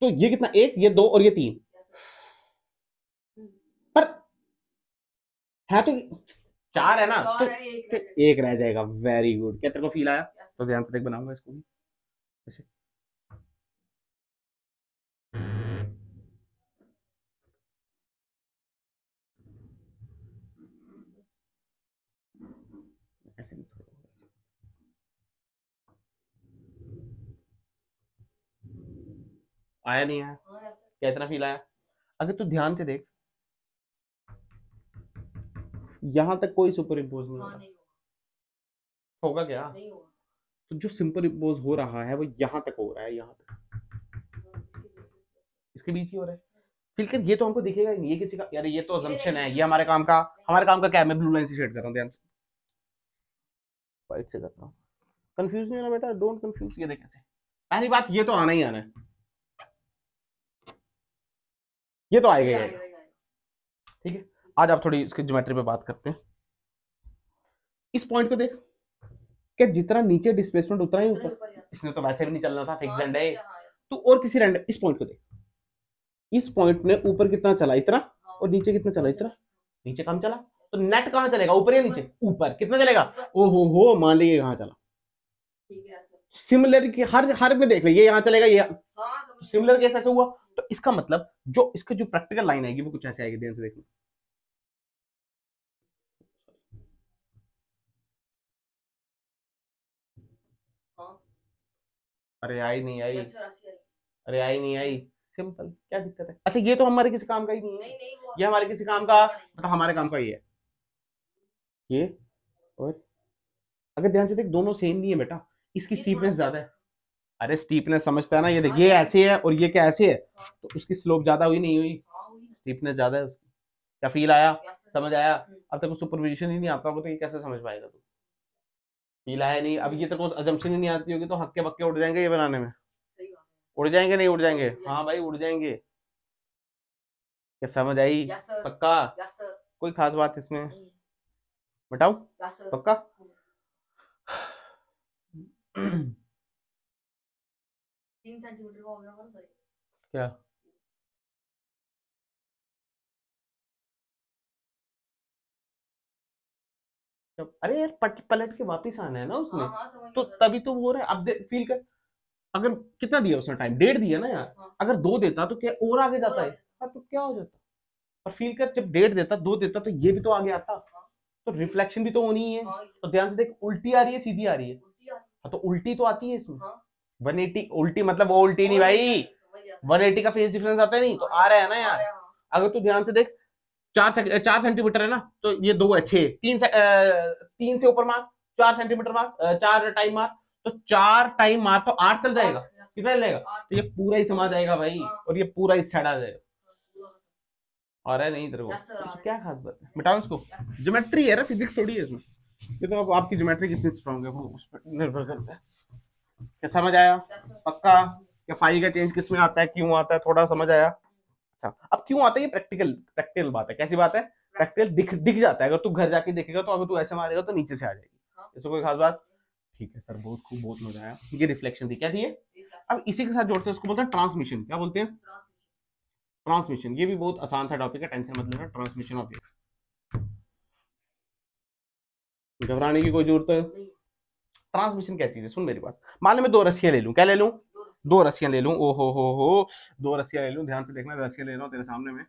तो ये कितना? एक, ये दो और ये तीन। पर है तो चार है ना, तो एक रह जाएगा। वेरी गुड, क्या तेरे को फील आया? तो ध्यान से देख, बनाऊंगा इसको भी ऐसे। ऐसे नहीं, आया नहीं आया? क्या इतना फील आया? अगर तू ध्यान से देख, यहां तक कोई सुपर इम्पोज नहीं होगा। होगा क्या? नहीं होगा। तो जो सिंपल इम्पोज हो रहा है वो यहाँ तक हो रहा है, यहाँ तक, इसके बीच ही हो रहा है। फिर ये तो हमको दिखेगा ही नहीं, ये किसी का, यार ये तो assumption है, ये हमारे काम का हमारे काम का क्या है? मैं ब्लू लाइन से शेड कर रहा हूँ, ध्यान से, व्हाइट से करता हूँ। कंफ्यूज नहीं होना बेटा, डोंट कंफ्यूज। ये देख कैसे, पहली बात ये तो आना ही आना है, ये तो आएगा ही। ठीक है, आज आप थोड़ी इसके ज्योमेट्री पे बात करते हैं। इस पॉइंट को देख, क्या जितना नीचे डिस्प्लेसमेंट उतना ही ऊपर? इसने तो वैसे भी नहीं चलना था, फिक्स एंड है। तो और किसी रैंडम इस पॉइंट को देख, इस पॉइंट ने ऊपर कितना चला? इतना। और नीचे कितना चला? इतना। नीचे कम चला, तो नेट कहाँ चलेगा? ऊपर या नीचे? ऊपर। कितना चलेगा? ओ हो हो मान लीजिए कहाँ चला। सिमिलर की हर हर में देख ले, ये यहाँ चलेगा, ये सिमिलर केस ऐसे हुआ। तो इसका मतलब जो इसका जो प्रैक्टिकल लाइन आएगी वो कुछ ऐसे आएगी। ध्यान से देखना, अरे आई नहीं आई, अरे आई नहीं आई, सिंपल, क्या दिक्कत है? अच्छा ये तो हमारे किसी काम का ही नहीं है। नहीं, नहीं, वो ये हमारे किसी काम का, मतलब हमारे काम का ही है ये। और अगर ध्यान से देख, दोनों सेम नहीं है बेटा, इसकी स्टीपनेस ज्यादा है। अरे स्टीपनेस समझता है ना, ये देख ये ऐसे है और ये क्या ऐसे है, तो उसकी स्लोप ज्यादा हुई नहीं हुई? स्टीपनेस ज्यादा है उसकी। क्या फील आया? समझ आया? अब तक सुपरविजन ही नहीं आता होगा तो ये कैसे समझ पाएगा तू? फील आया नहीं? अब ये तो असम्पशन ही नहीं आती होगी तो हक्के बक्के उठ जाएंगे ये बनाने में। उड़ जाएंगे नहीं उड़ जाएंगे? हाँ भाई उड़ जाएंगे। क्या समझ आई? पक्का? कोई खास बात इसमें? बताओ पक्का। तीन सेंटीमीटर का हो गया कौन सा? क्या अरे यार पट पलट के वापस आना है ना उसने। हाँ, हाँ, तो तभी तो वो रहा है। अब फील कर, अगर कितना दिया उसने टाइम, डेढ़ दिया ना यार। हाँ, अगर दो देता तो क्या और आगे जाता है? हाँ, तो क्या हो जाता? और फील कर, जब डेढ़ देता दो देता तो ये भी तो आगे आता। हाँ, तो रिफ्लेक्शन भी तो होनी ही है। हाँ, तो ध्यान से देख, उल्टी आ रही है सीधी आ रही है? हाँ, तो उल्टी तो आती है इसमें। वन एटी उल्टी मतलब वो उल्टी नहीं भाई, वन एटी का फेस डिफरेंस आता है नहीं तो आ रहा है ना यार। अगर तू ध्यान से देख, चार चार सेंटीमीटर है ना, तो ये दो है छह, तीन से तीन से ऊपर मार, चार सेंटीमीटर मार, चार टाइम मार, तो चार टाइम मार तो आठ चल जाएगा। कितना लेगा? तो ये पूरा ही समा जाएगा भाई, और ये पूरा इस छड़ा जाएगा। और है नहीं इधर वो क्या खास बात है? मिटाओ उसको। ज्योमेट्री है ना, फिजिक्स थोड़ी है इसमें। ये तो आपकी ज्योमेट्री कितनी स्ट्रॉन्ग है वो उस पर निर्भर करता है। क्या समझ आया? पक्का? क्या फाई का चेंज किस में आता है, क्यों आता है, थोड़ा समझ आया? अब क्यों आता है ये? प्रैक्टिकल प्रैक्टिकल बात है। कैसी बात है? प्रैक्टिकल दिख दिख जाता है। अगर तू घर जाके देखेगा तो अगर तू ऐसे मारेगा तो नीचे से आ जाएगी। हाँ, इसमें कोई खास बात? ठीक है सर, बहुत खूब, बहुत मजा आया। ये रिफ्लेक्शन थी, क्या थी ये? अब इसी के साथ जोड़ते हैं, उसको बोलते हैं ट्रांसमिशन। क्या बोलते हैं? ट्रांसमिशन। ये भी बहुत आसान सा टॉपिक है, टेंशन मत लेना। ट्रांसमिशन ऑफ ये घबराने की कोई जरूरत है। ट्रांसमिशन क्या चीज है? सुन मेरी बात। मान लो मैं दो रस्सियां ले लूं, क्या ले लूं? दो रस्सियां ले लूं। ओ हो हो हो, दो रस्सियां ले लूं। ध्यान से देखना, रस्सियां ले रहा हूं तेरे सामने में,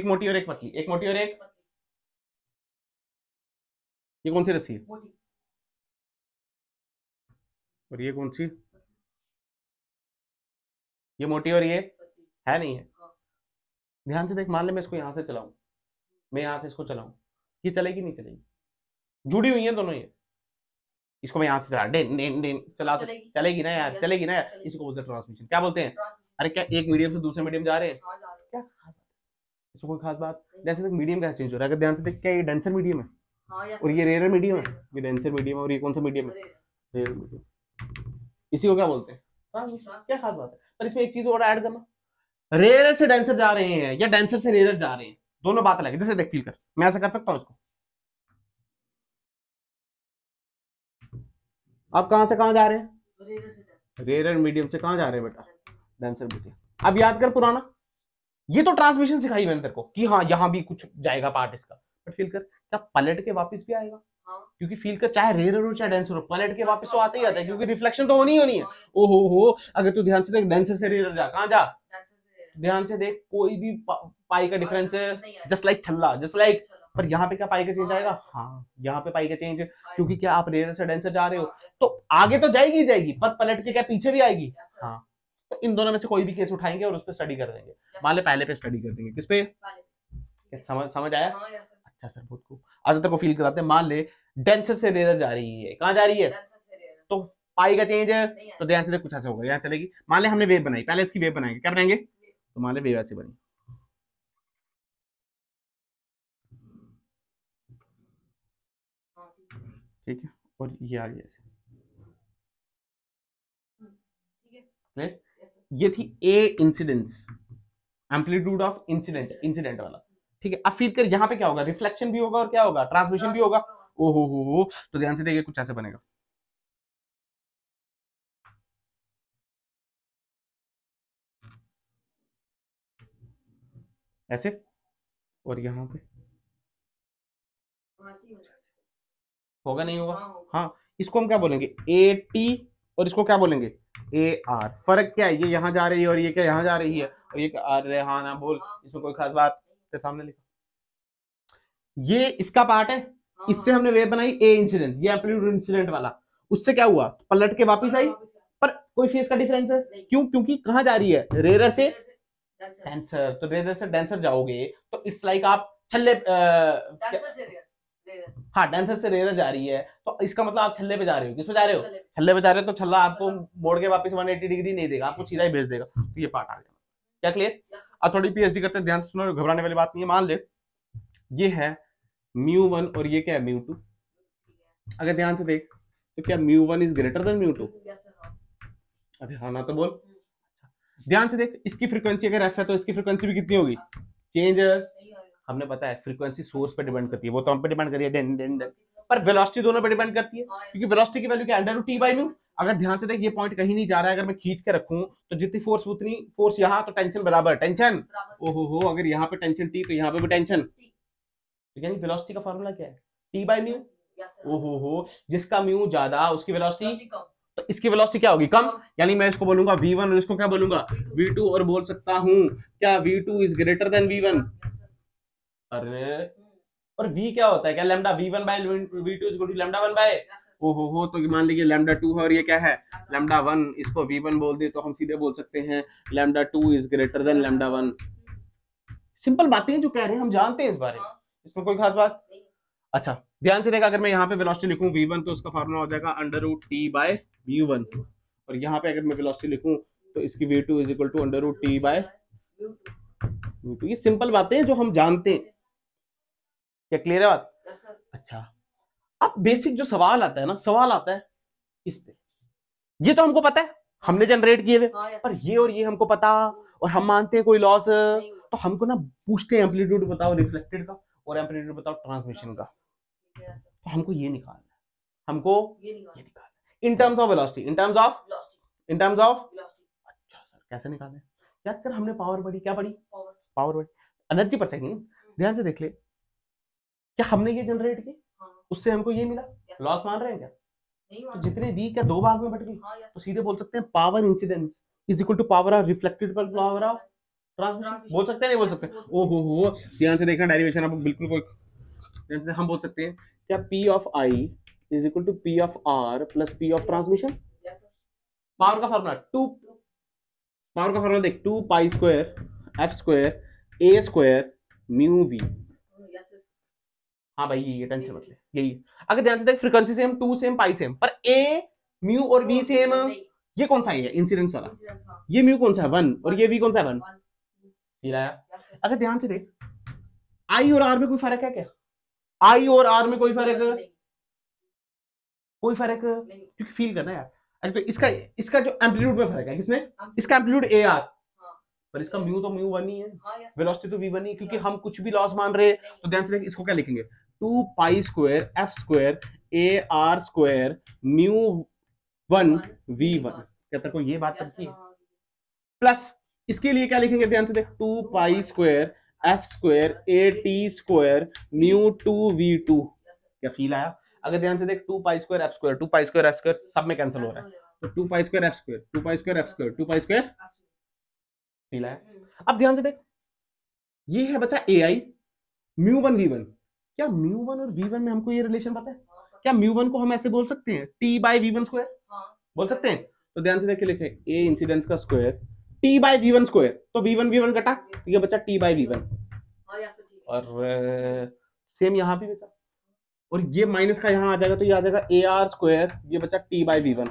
एक मोटी और एक पतली, एक मोटी और एक। ये कौन सी रस्सी है? और ये कौन सी? ये मोटी और ये है नहीं है? ध्यान से देख, मान ले मैं इसको यहां से चलाऊं, मैं यहां से इसको चलाऊं, ये चलेगी नहीं चलेगी? जुड़ी हुई है दोनों। ये इसको मैं यहाँ से चला डेन डेन डेन चला चलेगी, चलेगी ना यार, चलेगी ना यार। इसको बोलते हैं ट्रांसमिशन। क्या बोलते हैं? अरे क्या एक मीडियम से दूसरे मीडियम जा रहे हैं? हाँ, क्या खास? इसको कोई खास बात? ध्यान से देख, मीडियम क्या चेंज हो रहा है? अगर ध्यान से देख, क्या ये डेंसर मीडियम है? हाँ, और ये रेयर मीडियम है। ये डेंसर मीडियम है और ये कौन सा मीडियम है? Rare medium. इसी को क्या बोलते हैं? क्या खास बात है? पर इसमें एक चीज और ऐड करना, रेयर से डेंसर जा रहे हैं या डेंसर से रेयर जा रहे हैं, दोनों बात अलग है। जैसे देख, फील कर, मैं ऐसा कर सकता हूँ इसको। आप कहां से कहां जा रहे हैं? रेयर मीडियम से कहां जा रहे हैं बेटा? Denser medium. अब याद कर पुराना, ये तो ट्रांसमिशन सिखाई मैंने तेरे को कि हाँ यहाँ भी कुछ जाएगा पार्ट इसका। बट फील कर, क्या पलट के वापस भी आएगा? क्योंकि फील कर, चाहे रेयर हो चाहे डेंसर हो, पलट के वापस तो आता ही आता है, क्योंकि रिफ्लेक्शन तो होनी ही होनी है। ओ हो हो, अगर तू ध्यान से देख, डेंसर से रेयर जा, कहां जा? ध्यान से देख, कोई भी पाई का डिफरेंस है, जस्ट लाइक छल्ला, जस्ट लाइक। पर यहाँ पे क्या पाई का चेंज आएगा? हाँ, यहाँ पे पाई का चेंज, क्योंकि क्या आप रेयर से डेंसर जा रहे हो, तो आगे तो जाएगी जाएगी, पर पलट के क्या पीछे भी आएगी? हाँ, तो इन दोनों में से कोई भी केस उठाएंगे और उस पर स्टडी कर देंगे। मान ले पहले पे स्टडी कर देंगे, किस पे? समझ समझ आया? अच्छा सर, बहुत खूब। आज तक को फील कराते हैं, मान ले डेंसर से रेयर जा रही है, कहाँ जा रही है? तो पाई का चेंज है, तो ध्यान से कुछ ऐसे होगा, यहाँ चलेगी। मान ले हमने वेव बनाई, पहले इसकी वेव बनाएंगे। क्या बनाएंगे? तो मान ले वेव ऐसे बनी, ठीक है, और ये आ गया ऐसे। ये थी A incidence, amplitude of incident, incident वाला, ठीक है। अब फील कर, यहाँ पे क्या होगा? रिफ्लेक्शन भी होगा और क्या होगा? ट्रांसमिशन भी होगा। ओ हो हो हो, तो ध्यान से देखिए, कुछ ऐसे बनेगा। ऐसे, और यहाँ पे होगा नहीं होगा? हाँ, इसको हम क्या बोलेंगे? ए टी, और इसको क्या बोलेंगे? A R. फर्क क्या है? ये यहाँ जा रही है और ये क्या यहाँ जा रही है, और ये क्या? हाँ ना बोल, इसमें कोई खास बात? तेरे सामने लिखा, ये इसका पार्ट है। इससे हमने वेव बनाई ए इंसिडेंट, ये एम्पलीट्यूड इंसिडेंट वाला। उससे क्या हुआ? पलट के वापस आई, पर कोई फेस का डिफरेंस है, क्यों? क्योंकि कहाँ जा रही है? रेयर से डेंसर। तो रेयर से डेंसर जाओगे तो इट्स लाइक आप छल्ले, हाँ, डेंसर से रेयर जा रही है, तो इसका मतलब आप छल्ले पे जा रहे हो। किस पे जा रहे हो? छल्ले पे जा रहे हो, तो छल्ला आपको मोड़ के वापस एक सौ अस्सी डिग्री नहीं देगा, आपको सीधा ही भेज देगा। तो ये पार्ट आ गया, क्या क्लियर? अब थोड़ी पीएचडी करते हैं, ध्यान से सुनो, घबराने वाली बात नहीं है। मान ले ये है म्यू वन और ये क्या है? Mu two. अगर ध्यान से देख, तो क्या mu one is greater than mu two? अभी हाँ ना तो बोल। ध्यान से देख, इसकी फ्रीक्वेंसी अगर एफ है तो इसकी फ्रीक्वेंसी भी कितनी होगी चेंज। हमने पता है फ्रीक्वेंसी सोर्स पे डिपेंड करती है, वो तो हम पे डिपेंड करिए डेन डेन डेन, पर वेलोसिटी दोनों पे डिपेंड करती है क्योंकि वेलोसिटी की वैल्यू क्या under root T by mu. अगर ध्यान से देख ये पॉइंट कहीं नहीं जा रहा है, अगर मैं खींच के रखूं तो जितनी फोर्स उतनी फोर्स यहाँ, तो टेंशन बराबर टेंशन ओहो हो, अगर यहाँ पे टेंशन टी तो यहाँ पे भी टेंशन। यानी वेलोसिटी का फार्मूला क्या है टी बाय म्यू। ओहो हो, जिसका म्यू ज्यादा उसकी वेलोसिटी, तो इसकी वेलोसिटी क्या होगी कम, यानी मैं इसको बोलूंगा वी वन और इसको क्या बोलूंगा वी टू, और बोल सकता हूं क्या V two is greater than V one. अरे और v क्या होता है क्या lambda, V one by V two is equal to lambda one by ओहो हो, तो मान लीजिए लैम्डा टू है और ये क्या है लैम्डा वन, इसको वी वन बोल दे तो हम सीधे बोल सकते हैं lambda two is greater than lambda one. Simple बातें हैं जो कह रहे हैं, हम जानते हैं इस बारे में, इसमें कोई खास बात। अच्छा ध्यान से देखा, अगर मैं यहाँ पे वेलोसिटी लिखूं वी वन तो उसका फार्मूला हो जाएगा under root T by V one, और यहाँ पे अगर मैं वेलोसिटी लिखूं तो इसकी V two is equal to under root T by V two. ये सिंपल बातें हैं जो हम जानते हैं, क्या क्लियर है बात। अच्छा अब बेसिक जो सवाल आता है ना, सवाल आता है इस पे, ये तो हमको पता है हमने जनरेट किए हुए, पर ये और ये हमको पता और हम मानते हैं कोई लॉस, तो हमको ना पूछते हैं एम्पलीट्यूड बताओ रिफ्लेक्टेड का और एम्पलीट्यूड बताओ ट्रांसमिशन का, तो हमको ये निकालना है, हमको ये निकालना है in terms of velocity, in terms of in terms of. अच्छा सर कैसे निकालना है, याद कर हमने पावर बढ़ी क्या बढ़ी पावर बढ़ी एनर्जी पर सेकंड। ध्यान से देख ले, क्या हमने ये जनरेट की उससे हमको ये मिला, लॉस मान रहे हैं क्या नहीं, तो जितने दी क्या दो भाग में बट गई, तो सीधे बोल सकते हैं power incidence is equal to power of reflected पर पावर ऑफ ट्रांसमिशन, बोल सकते हैं नहीं बोल सकते। ओहो हो ध्यान से देखना, डेरिवेशन आपको बिल्कुल कोई ध्यान से, हम बोल सकते हैं क्या P of I is equal to P of R plus P of transmission. Power का फार्मूला टू, पावर का फार्मूला देख two pi square F square A square mu V. हाँ भाई ये टेंशन मत ले, यही अगर ध्यान से देख frequency same two same pi same, पर ए म्यू और वी सेम, ये कौन सा है इंसिडेंस वाला, ये म्यू कौन सा है वन और ये वी कौन सा है वन। अगर ध्यान से देख आई और आर में कोई फर्क है क्या, आई और आर में कोई फर्क कोई फर्क क्योंकि फील करना यार, तो इसका इसका जो एम्पलीट्यूड में फर्क है किसने, इसका एम्पलीट्यूड ए आर पर इसका म्यू तो म्यू वन ही है, वेलोसिटी तो वी वन ही, क्योंकि हम कुछ भी लॉस मान रहे हैं। तो ध्यान से देख इसको क्या लिखेंगे two pi square F square A R square mu one V one, क्या तक ये बात पक्की है, प्लस इसके लिए क्या लिखेंगे ध्यान से देख two pi square F square A T square mu two V two. क्या फील आया, अगर ध्यान से देख two pi square F square two pi square F square सब में कैंसिल हो रहा है, तो two pi square F square two pi square F square two pi square feel आया। अब ध्यान से देख ये है बच्चा A I mu one V one, क्या म्यू वन और वी वन में हमको ये रिलेशन पता है, क्या म्यू वन को हम ऐसे बोल सकते हैं T by V one square बोल सकते हैं। तो ध्यान से देखिए लिखे ए इंसिडेंस का square T by V one square, तो वी वन वी वन कटा ये बच्चा टी बाय वी वन, और सेम यहाँ भी बच्चा, और ये माइनस का यहाँ आ जाएगा तो ये आ जाएगा ए आर स्क्वायर, ये बच्चा T by V one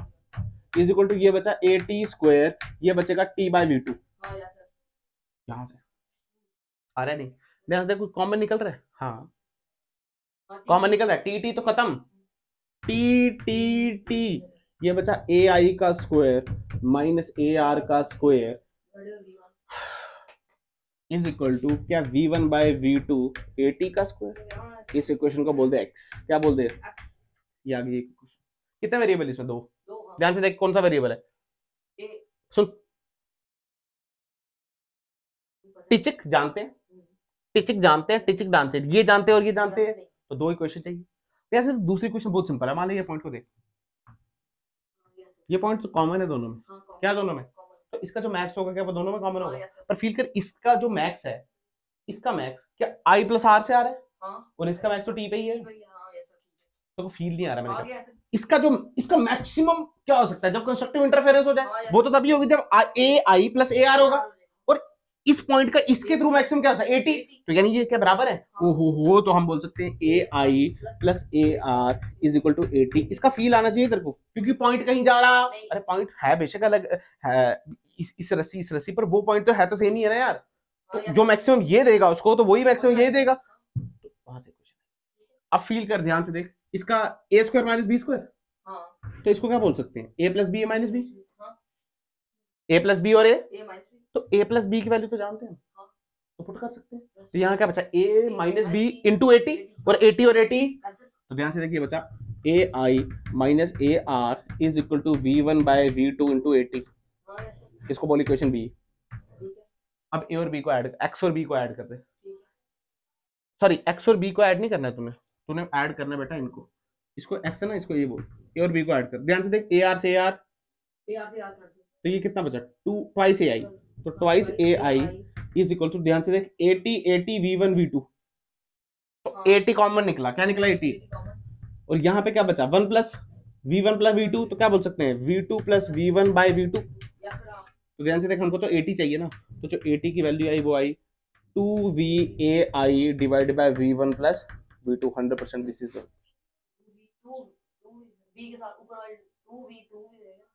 is equal to ये बच्चा ए टी स्क्वायर, ये बचेगा टी बाय वी टू। यहाँ से आ रहा है नहीं, ध्यान से कुछ कॉमन निकल रहा है, हाँ कॉमन निकल रहा है, टी टी तो खत्म टी टी टी, ये बचा ए आई का स्क्वायर माइनस ए आर का स्क्वायर इज इक्वल टू क्या V one by V two A T का स्क्वायर। इस इक्वेशन को बोलते एक्स, क्या बोलते हैं, ये आगे ये कितने वेरिएबल इसमें दो, ध्यान से देख कौन सा वेरिएबल है ए। सुन टिचिक जानते हैं टिचिक जानते हैं टिचिक जानते हैं ये जानते हैं और ये जानते हैं, तो दो इक्वेशन चाहिए। या सिर्फ दूसरी क्वेश्चन बहुत सिंपल है, मान लीजिए पॉइंट को देख ये पॉइंट तो कॉमन है दोनों में, हाँ, क्या दोनों में, तो इसका जो मैक्स होगा क्या वो दोनों में कॉमन होगा, पर फील कर इसका जो मैक्स है इसका मैक्स क्या आई प्लस आर से आ रहा है, हाँ, और इसका मैक्स तो टी पे ही है, तो फील नहीं आ रहा मैंने कहा। इसका जो इसका मैक्सिमम क्या हो सकता है जब कंस्ट्रक्टिव इंटरफेरेंस हो जाए, वो तो तभी होगी जब ए आई प्लस ए आर होगा, और इस पॉइंट का इसके थ्रू मैक्सिमम क्या होता है एटी, तो यानी ये क्या बराबर है ओहो हो, तो हम बोल सकते हैं A I plus A R is equal to A T. इसका फील आना चाहिए तेरे को, क्योंकि पॉइंट कहीं जा रहा, अरे पॉइंट है बेशक अलग है इस इस रस्सी इस रस्सी पर, वो पॉइंट तो है तो सेम ही है ना यार, तो जो मैक्सिमम ये देगा उसको तो वही मैक्सिमम ये देगा, तो वहां से क्वेश्चन। अब फील कर ध्यान से देख इसका A square minus B square, तो इसको क्या बोल सकते हैं A plus B A minus B, A plus B और ए, तो ए प्लस बी की वैल्यू तो जानते हैं, तो पुट कर सकते हैं। तो यहाँ क्या बचा A minus B into AT और एटी और एटी, तो ध्यान से देखिए बचा A I minus A R is equal to V one by V two into AT. इसको बोली इक्वेशन बी। अब ए और बी को ऐड, एक्स और बी को ऐड कर दे, सॉरी एक्स और बी को ऐड नहीं करना है तुम्हें, तूने ऐड करना बेटा इनको, इसको एक्स है ना, इसको ए बोल, ए और बी को ऐड कर। ध्यान से देख ए आर से ए आर, ए आर से आर, तो ये कितना बचा टू ट्वाइस ए आई, तो twice A I is equal to, ध्यान से देख AT AT V one V two, तो एटी कॉमन निकला, क्या निकला एटी, और यहाँ पे क्या बचा one plus V one plus V two, तो क्या बोल सकते हैं V two plus V one by V two. तो ध्यान से देख हमको तो एटी चाहिए ना, तो जो एटी की वैल्यू आई वो आई two V A I divided by V one plus V two. Hundred percent this is the के साथ ऊपर वाले टू वी टू ही रहेगा।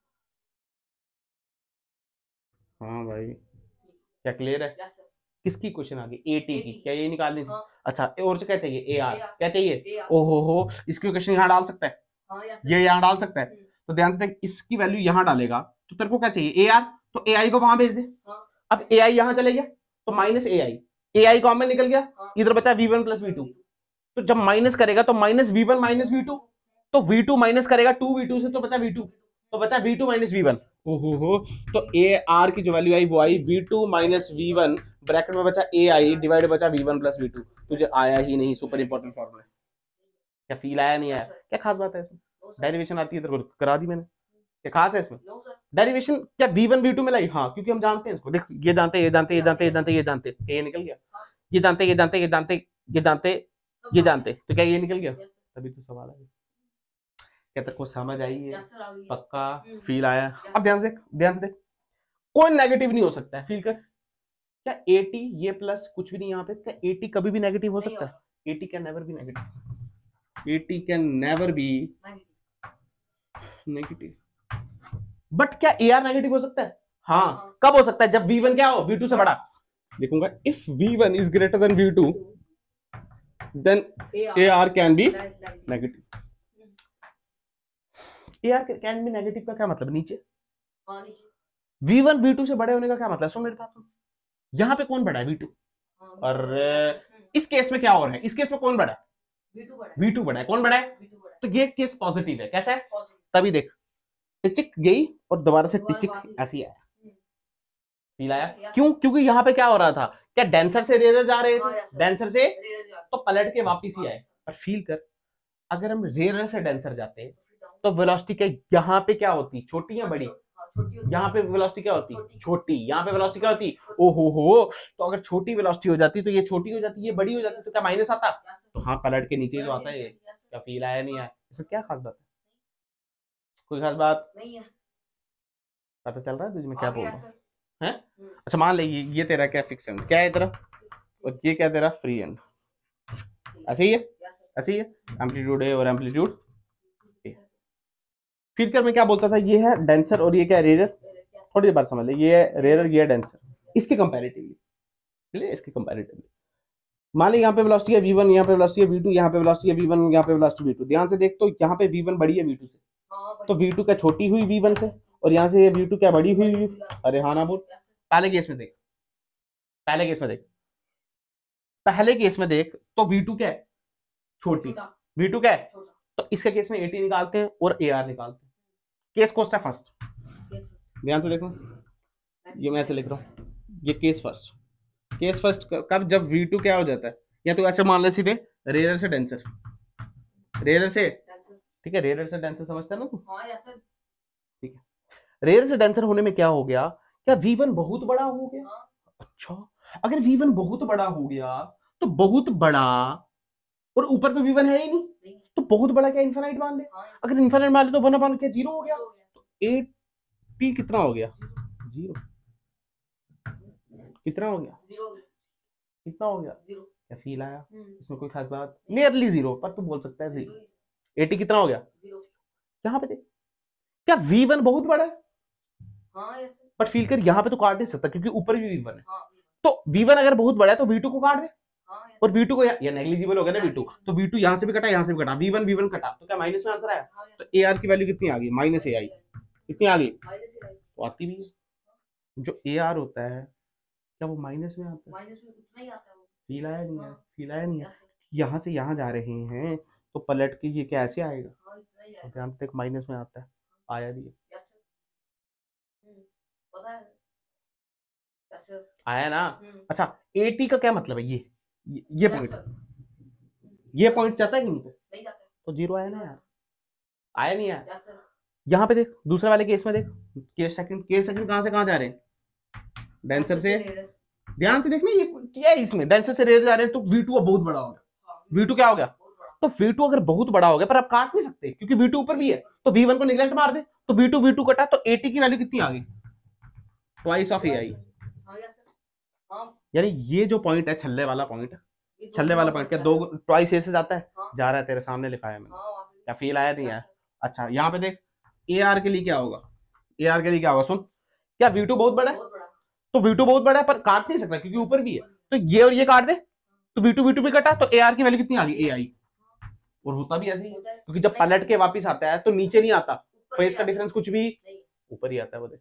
हाँ भाई क्या क्लियर है? yes, किसकी क्वेश्चन आ गई एटी की, क्या ये निकालनी थी? अच्छा और क्या चाहिए A R, क्या चाहिए? ओहो हो, इसकी क्वेश्चन यहाँ डाल सकता है। हाँ, yes, ये यहाँ डाल सकता है। तो ध्यान से देख इसकी वैल्यू यहाँ डालेगा तो तेरे को क्या चाहिए A R, तो A I को वहां भेज दे। हाँ, अब A I यहाँ चले गया तो minus A I, A I common निकल गया, इधर बचा V one plus V two. तो जब माइनस करेगा तो minus V one minus V two, तो V टू माइनस करेगा टू V टू से, तो बचा V टू, तो बचा V two minus V one. ओहो हो, तो A R की जो वैल्यू आई वो आई V two minus V one bracket में बचा A I डिवाइड बचा V one plus V two. तुझे आया ही नहीं, सुपर इंपॉर्टेंट फॉर्मूला। क्या फील आया नहीं आया? क्या खास बात है इसमें? डेरिवेशन आती है, तेरे को करा दी मैंने। क्या खास है इसमें डेरिवेशन? क्या V वन V टू में लाई? हाँ, क्योंकि हम जानते हैं इसको। देख ये जानते ये जानते ये जानते ये जानते ये जानते ये निकल गया, ये जानते ये जानते ये जानते ये जानते ये जानते, तो क्या ये निकल गया? तभी तो सवाल आया। क्या तक को समझ आई है? पक्का फील आया? अब ध्यान से ध्यान से देख, कोई नेगेटिव नहीं हो सकता है, फील कर। क्या एटी ये प्लस कुछ भी नहीं यहाँ पे, क्या एटी कभी भी नेगेटिव हो सकता है? AT can never be negative, AT can never be negative. But क्या ए आर नेगेटिव हो सकता है? हाँ, कब हो सकता है? जब वी वन क्या हो वी टू से बड़ा। देखूंगा if V one is greater than V two then A R can be negative. A R can be negative का क्या मतलब? नीचे V वन V टू से बड़े होने का क्या मतलब? सो मेरे पास यहाँ पे कौन बड़ा है? V two. और इस केस में क्या हो रहा है? इस केस में कौन बड़ा है? V टू बड़ा है। कौन बड़ा है? तो ये केस पॉजिटिव है। कैसा है? तभी देख टिचिक गई और दोबारा से टिचिक ऐसी आया। फील आया? क्यों? क्योंकि यहाँ पे क्या हो रहा था? क्या डेंसर से रेजर जा रहे थे? डेंसर से तो पलट के वापिस ही आए। और फील कर, अगर हम रेजर से डेंसर जाते तो वेलोसिटी क्या यहाँ पे क्या होती? छोटी या बड़ी? यहाँ पे वेलोसिटी क्या होती? छोटी। यहाँ पे वेलोसिटी क्या होती? ओहो हो, तो अगर छोटी वेलोसिटी हो जाती तो ये छोटी हो जाती, ये बड़ी हो जाती, तो क्या माइनस आता? तो हाँ, पलट के नीचे जो आता है। क्या फील आया? नहीं आया? इसमें क्या खास बात है? कोई खास बात नहीं है। पता चल रहा है तुझे मैं क्या बोल रहा हूँ? है अच्छा, मान लीजिए ये तेरा क्या फिक्स एंड क्या है तेरा, और ये क्या तेरा फ्री एंड। ऐसे ही है, ऐसे ही है, एम्पलीट्यूड है और एम्पलीट्यूड। फिर कर मैं क्या बोलता था, ये है डेंसर और ये क्या है रेयर। थोड़ी देर बात समझ ले, ये है रेयर, ये है डेंसर, इसके कंपैरेटिवली, चलिए इसके कंपैरेटिवली। मान ली यहाँ पे वेलोसिटी है v वन, यहाँ पे वेलोसिटी है v टू, यहाँ पे वेलोसिटी है v वन, यहाँ पे वेलोसिटी v टू। ध्यान से देख, तो यहाँ पे v वन बड़ी है v टू से, तो v टू क्या छोटी हुई v वन से, और यहाँ से ये v टू क्या बड़ी हुई। अरे हाँ ना बोल। पहले केस में देख, पहले केस में देख, पहले केस में देख तो v टू क्या है? छोटी। v टू क्या है? तो इसके केस में एटी निकालते हैं और एआर निकालते हैं। केस कोस्ट है फर्स्ट। ध्यान से देखो, ये मैं ऐसे लिख रहा हूँ, ये केस फर्स्ट। केस फर्स्ट कब? जब V टू क्या हो जाता है, या तो ऐसे मान ले सीधे रेयर से डेंसर, रेयर से, ठीक है, रेयर से डेंसर, समझता है ना तू? ठीक है, रेयर से डेंसर होने में क्या हो गया? क्या V वन बहुत बड़ा हो गया? अच्छा, अगर V वन बहुत बड़ा हो गया तो बहुत बड़ा, और ऊपर तो V वन है ही नहीं, तो बहुत बड़ा क्या इनफिनाइट मान ले? अगर इनफिनाइट मान ले तो वन अपॉन क्या जीरो हो गया, तो एटी कितना हो गया? जीरो। कितना हो गया? कितना हो गया? क्या फील आया? इसमें कोई खास बात? नियरली जीरो, पर तू बोल सकता है जीरो। एटी कितना हो गया? यहाँ पे देख, क्या V वन बहुत बड़ा है? बट फील कर, यहाँ पे तो काट नहीं सकता क्योंकि ऊपर भी V वन है, तो V वन अगर बहुत बड़ा है तो V टू को काट दे, और V टू को या, या नेग्लिजिबल हो गया ना V टू, तो V टू यहाँ से भी कटा, यहाँ से भी कटा, V वन V वन कटा, तो क्या माइनस में आंसर आया? तो A R की वैल्यू कितनी आ गई? Minus A I। कितनी आ गई? तो आती भी है। जो ए आर होता है क्या वो माइनस में आता है? नहीं आता है, फील आया नहीं है, फील आया नहीं है। यहाँ से यहाँ जा रहे हैं तो पलट के ये कैसे आएगा? यहाँ तक माइनस में आता है, आया भी आया ना। अच्छा एटी का क्या मतलब है? ये ये पॉइंट ये पॉइंट जाता है कि नहीं जाता तो जीरो आया ना यार, आया नहीं यार। यहाँ पे देख दूसरे वाले केस में देख, केस सेकंड केस सेकंड कहाँ से कहाँ जा रहे हैं? डेंसर से, ध्यान से देखना ये क्या है इसमें, डेंसर से रेयर जा रहे हैं तो वी टू अब बहुत बड़ा हो गया। वी टू क्या हो गया? तो वी टू अगर बहुत बड़ा हो गया पर आप काट नहीं सकते क्योंकि वी टू ऊपर भी है तो वी वन को निगलेक्ट मार दे तो वी टू वी टू कटा तो एटी की वैल्यू कितनी आ गई? Twice of A I. यानी ये जो पॉइंट है छल्ले वाला पॉइंट, छल्ले वाला पॉइंट क्या दो ट्वाइस ए से जाता है? जा रहा है, तेरे सामने लिखा है मैंने, क्या फील आया नहीं यार? अच्छा यहाँ पे देख ए आर के लिए क्या होगा? ए आर के लिए क्या होगा? सुन क्या वी टू बहुत बड़ा है तो वी टू बहुत बड़ा है पर काट नहीं सकता क्योंकि ऊपर भी है तो ये और ये काट दे तो वी टू वी टू भी कटा तो ए आर की वैल्यू कितनी आ गई? ए आई। और होता भी ऐसे ही क्योंकि जब पलट के वापस आता है तो नीचे नहीं आता, फेस का डिफरेंस कुछ भी ऊपर ही आता है। वो देख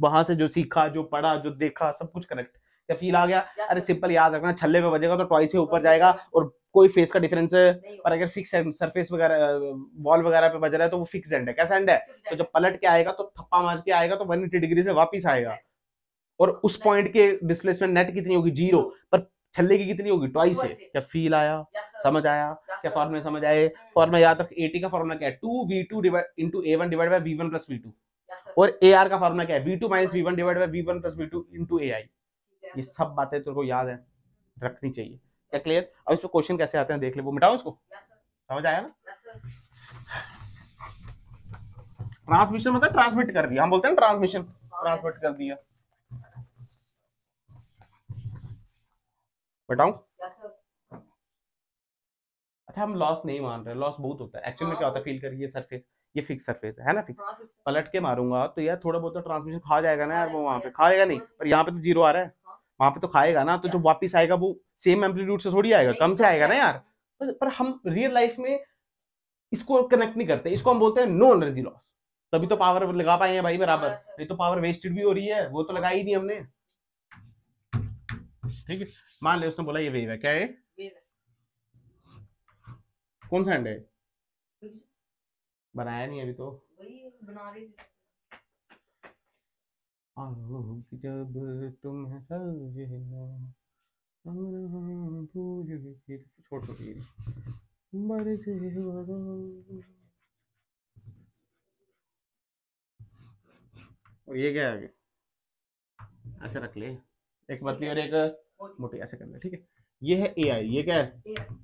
वहां से जो सीखा जो पढ़ा जो देखा सब कुछ करेक्ट, क्या फील आ गया? अरे सिंपल याद रखना, छल्ले पे बजेगा तो ट्वाइस ही ऊपर जाएगा और कोई फेस का डिफरेंस है, और अगर फिक्स सरफेस वगैरह वॉल वगैरह पे बज रहा है तो वो फिक्स एंड है। कैसा एंड है? तो जब पलट के आएगा तो थप्पा मार के आएगा तो एक सौ अस्सी डिग्री से वापस आएगा और उस पॉइंट के डिस्प्लेसमेंट नेट कितनी होगी? जीरो। पर छल्ले की कितनी होगी? ट्वाइस है। क्या फील आया? समझ आया? क्या फॉर्मूला समझ आए? फॉर्मूला याद रख, एटी का फॉर्मूला क्या है? Two V two into A one divided by V one plus V two, और एआर का फॉर्मूला क्या है? V two minus V one divided by V one plus V two into AI. ये सब बातें तेरे को याद है, रखनी चाहिए। क्या क्लियर? अब इसको क्वेश्चन कैसे आते हैं देख ले, वो मिटाओ इसको, समझ आया ना? ट्रांसमिशन मतलब ट्रांसमिट कर दिया, हम बोलते हैं ट्रांसमिशन, ट्रांसमिट कर दिया। बताऊं? अच्छा हम लॉस नहीं मान रहे, लॉस बहुत होता है एक्चुअल में। क्या होता है? फील करिए सरफेस, ये फिक्स सरफेस है ना, फिक्स। पलट के मारूंगा तो यार थोड़ा बहुत तो ट्रांसमिशन खा जाएगा ना यार, वो वहां पे खाएगा नहीं, पर यहाँ पे तो जीरो आ रहा है, वहां पे तो खाएगा ना। तो जो वापस आएगा वो सेम एम्पलीट्यूड से थोड़ी आएगा, कम से आएगा ना यार। पर हम रियल लाइफ में इसको कनेक्ट नहीं करते, इसको हम बोलते हैं नो एनर्जी लॉस। तभी तो पावर लगा पाए हैं भाई बराबर, नहीं तो पावर वेस्टेड भी हो रही है, वो तो लगाई ही नहीं हमने। ठीक है, मान ले उसने बोला ये वेव है, क्या है? कौन सा एंड है? बनाया नहीं अभी तो, बना रही। जब तुम छोड़ दो और ये क्या आगे ऐसे रख ले, एक पतली और एक मोटी ऐसे कर ले। ठीक है, ये है ए आई। ये क्या है?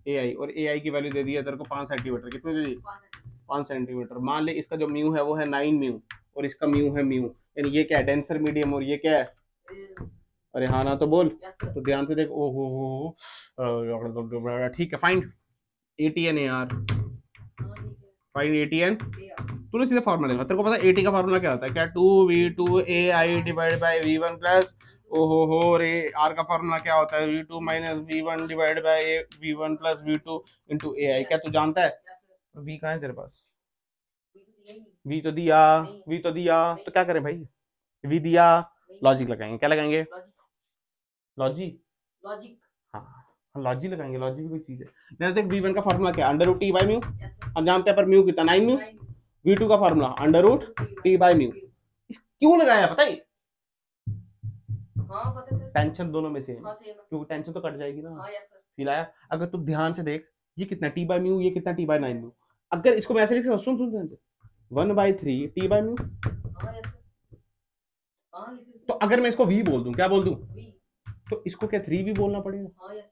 ए आई। और ए आई की वैल्यू दे दी है तेरे को पांच सेंटीमीटर। कितने दे दी? पांच सेंटीमीटर। मान ले इसका जो म्यू है वो है नाइन म्यू और इसका म्यू है म्यू, यानी ये क्या है? Denser medium. और ये क्या है? अरे हाँ ना तो बोल, तो ध्यान से देख। ओहो हो, ठीक है, फाइंड एटीएन यार, फाइंड एटीएन। तूने सीधे फॉर्मूला लिखा, तेरे को पता है एटी का फॉर्मूला क्या होता है? क्या? Two V two A I divide by V one plus, ओहो हो। और ए आर का फॉर्मूला क्या होता है? V two minus V one divide by V one plus V two into A I. क्या तू जानता है? वी कहाँ है तेरे पास? वी तो दिया, वी तो दिया, तो क्या करें भाई? वी दिया, लॉजिक लगाएंगे। क्या लगाएंगे? लॉजिक, लॉजिक, हाँ लॉजिक लगाएंगे। लॉजिक कोई चीज है। देख वी वन का फॉर्मूला क्या? Under root T by mu. हम जानते हैं पर म्यू कितना? Nine mu. वी टू का formula under root T by mu. क्यों लगाया पता है? टेंशन दोनों में सेम, क्योंकि टेंशन तो कट जाएगी ना। फील आया? अगर तुम ध्यान से देख, ये कितना टी बाई म्यू, ये कितना टी बाई नाइन म्यू। अगर इसको मैं ऐसे लिख सकता हूँ, सुन सुन सुन one by three T by mu. तो अगर मैं इसको v बोल दूं, क्या बोल दूं? v, तो इसको क्या थ्री भी बोलना पड़ेगा? हाँ यार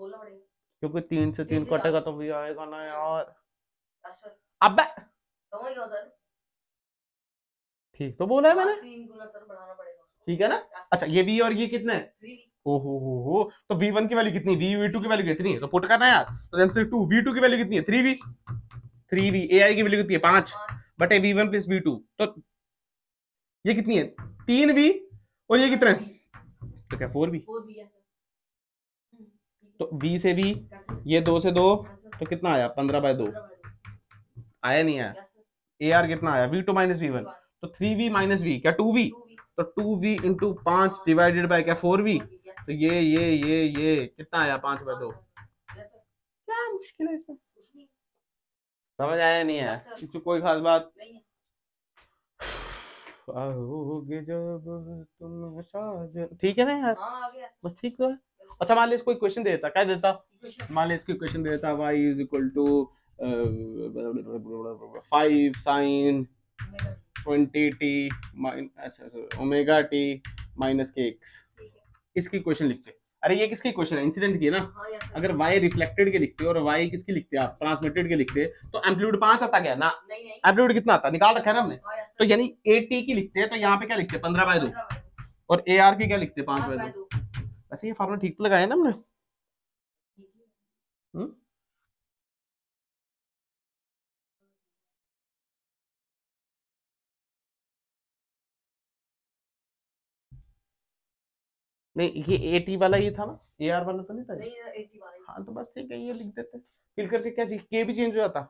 बोलना पड़ेगा, क्योंकि तीन से तीन कटेगा तो v आएगा ना यार। अबे समझ गया सर, ठीक तो बोला है मैंने, तीन गुना सर बढ़ाना पड़ेगा, ठीक है ना? अच्छा ये v और ये कितना है? ओहो हो हो, तो वी वन की वैल्यू कितनी? v वी टू की वैल्यू कितनी है? तो पुट करना है यार। तो आंसर टू वी टू की वैल्यू कितनी है? Three v, three v। ai की वैल्यू कितनी है? पाँच बटे वी वन + वी टू। तो ये कितनी है? तीन बी। और ये कितना है? तो क्या फोर बी। तो बी से बी, ये दो से दो, तो कितना आया? पंद्रह बाय दो आया नहीं आया? ए आर कितना आया? V two minus V one, तो थ्री बी माइनस बी, क्या टू बी। तो टू वी इंटू पांच डिवाइडेड बाई क्या फोर वी, तो ये ये ये ये कितना आया पांच बाय दो। क्या मुश्किल है इसमें, समझ आया नहीं है इसमें कोई खास बात। आओगे जब तुम साजन, ठीक है ना यार, बस ठीक है। अच्छा मान लिया इसको क्वेश्चन दे देता, क्या देता, मान लिया इसको क्वेश्चन दे देता y is equal to five sine twenty T mine अच्छा omega T minus K X, इसकी क्वेश्चन लिखते। अरे ये किसकी क्वेश्चन है, इंसिडेंट की है ना। अगर y रिफ्लेक्टेड के लिखते और y किसकी लिखते आप ट्रांसमिटेड के लिखते तो एम्पलीट्यूड पांच आता क्या ना, एम्पलीट्यूड कितना आता निकाल रखा है ना हमने, तो यानी at की लिखते हैं तो यहाँ पे क्या लिखते हैं पंद्रह बाय दो, और ar की क्या लिखते हैं पांच बाय दो। वैसे ये फार्मूला ठीक लगाया ना हमने, नहीं ये एटी वाला ये था ना, ए आर वाला तो नहीं था नहीं, एटी वाला। हाँ तो बस ठीक है ये लिख देते, फिल करके क्या चीज के भी चेंज हो जाता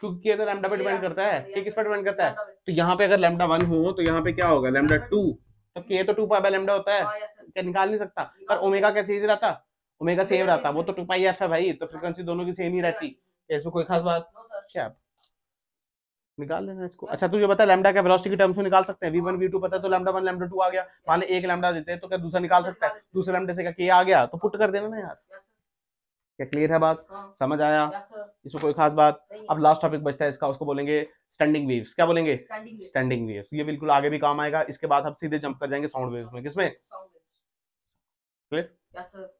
क्योंकि के अगर लैम्डा पे डिपेंड करता है, के किस पे डिपेंड करता है, तो यहाँ पे अगर लैम्डा वन हो तो यहाँ पे क्या होगा लैम्डा टू, तो के तो टू पाई बाय लैम्डा होता है, क्या निकाल नहीं सकता। पर ओमेगा क्या चीज रहता, ओमेगा सेम रहता, वो तो टू पाई एफ है भाई, तो फ्रीक्वेंसी दोनों की सेम ही रहती, इसमें कोई खास बात। क्या आप निकाल लेना इसको। अच्छा तुझे पता है लैम्डा का वेलोसिटी के टर्म्स में निकाल सकते हैं, v वन v टू पता है, तो लैम्डा वन लैम्डा टू आ गया, मान ले एक लैम्डा देते हैं तो क्या दूसरा निकाल सकता है, दूसरे लैम्डा से क्या k आ गया तो पुट कर देना ना यार। क्या क्लियर है बात, समझ आया, इसमें कोई खास बात। अब लास्ट टॉपिक बचता है इसका, उसको बोलेंगे स्टैंडिंग वेव्स। क्या बोलेंगे, स्टैंडिंग वेव्स। ये बिल्कुल आगे भी काम आएगा। इसके बाद हम सीधे जंप कर जाएंगे साउंड वेव्स में, किसमें, क्लियर।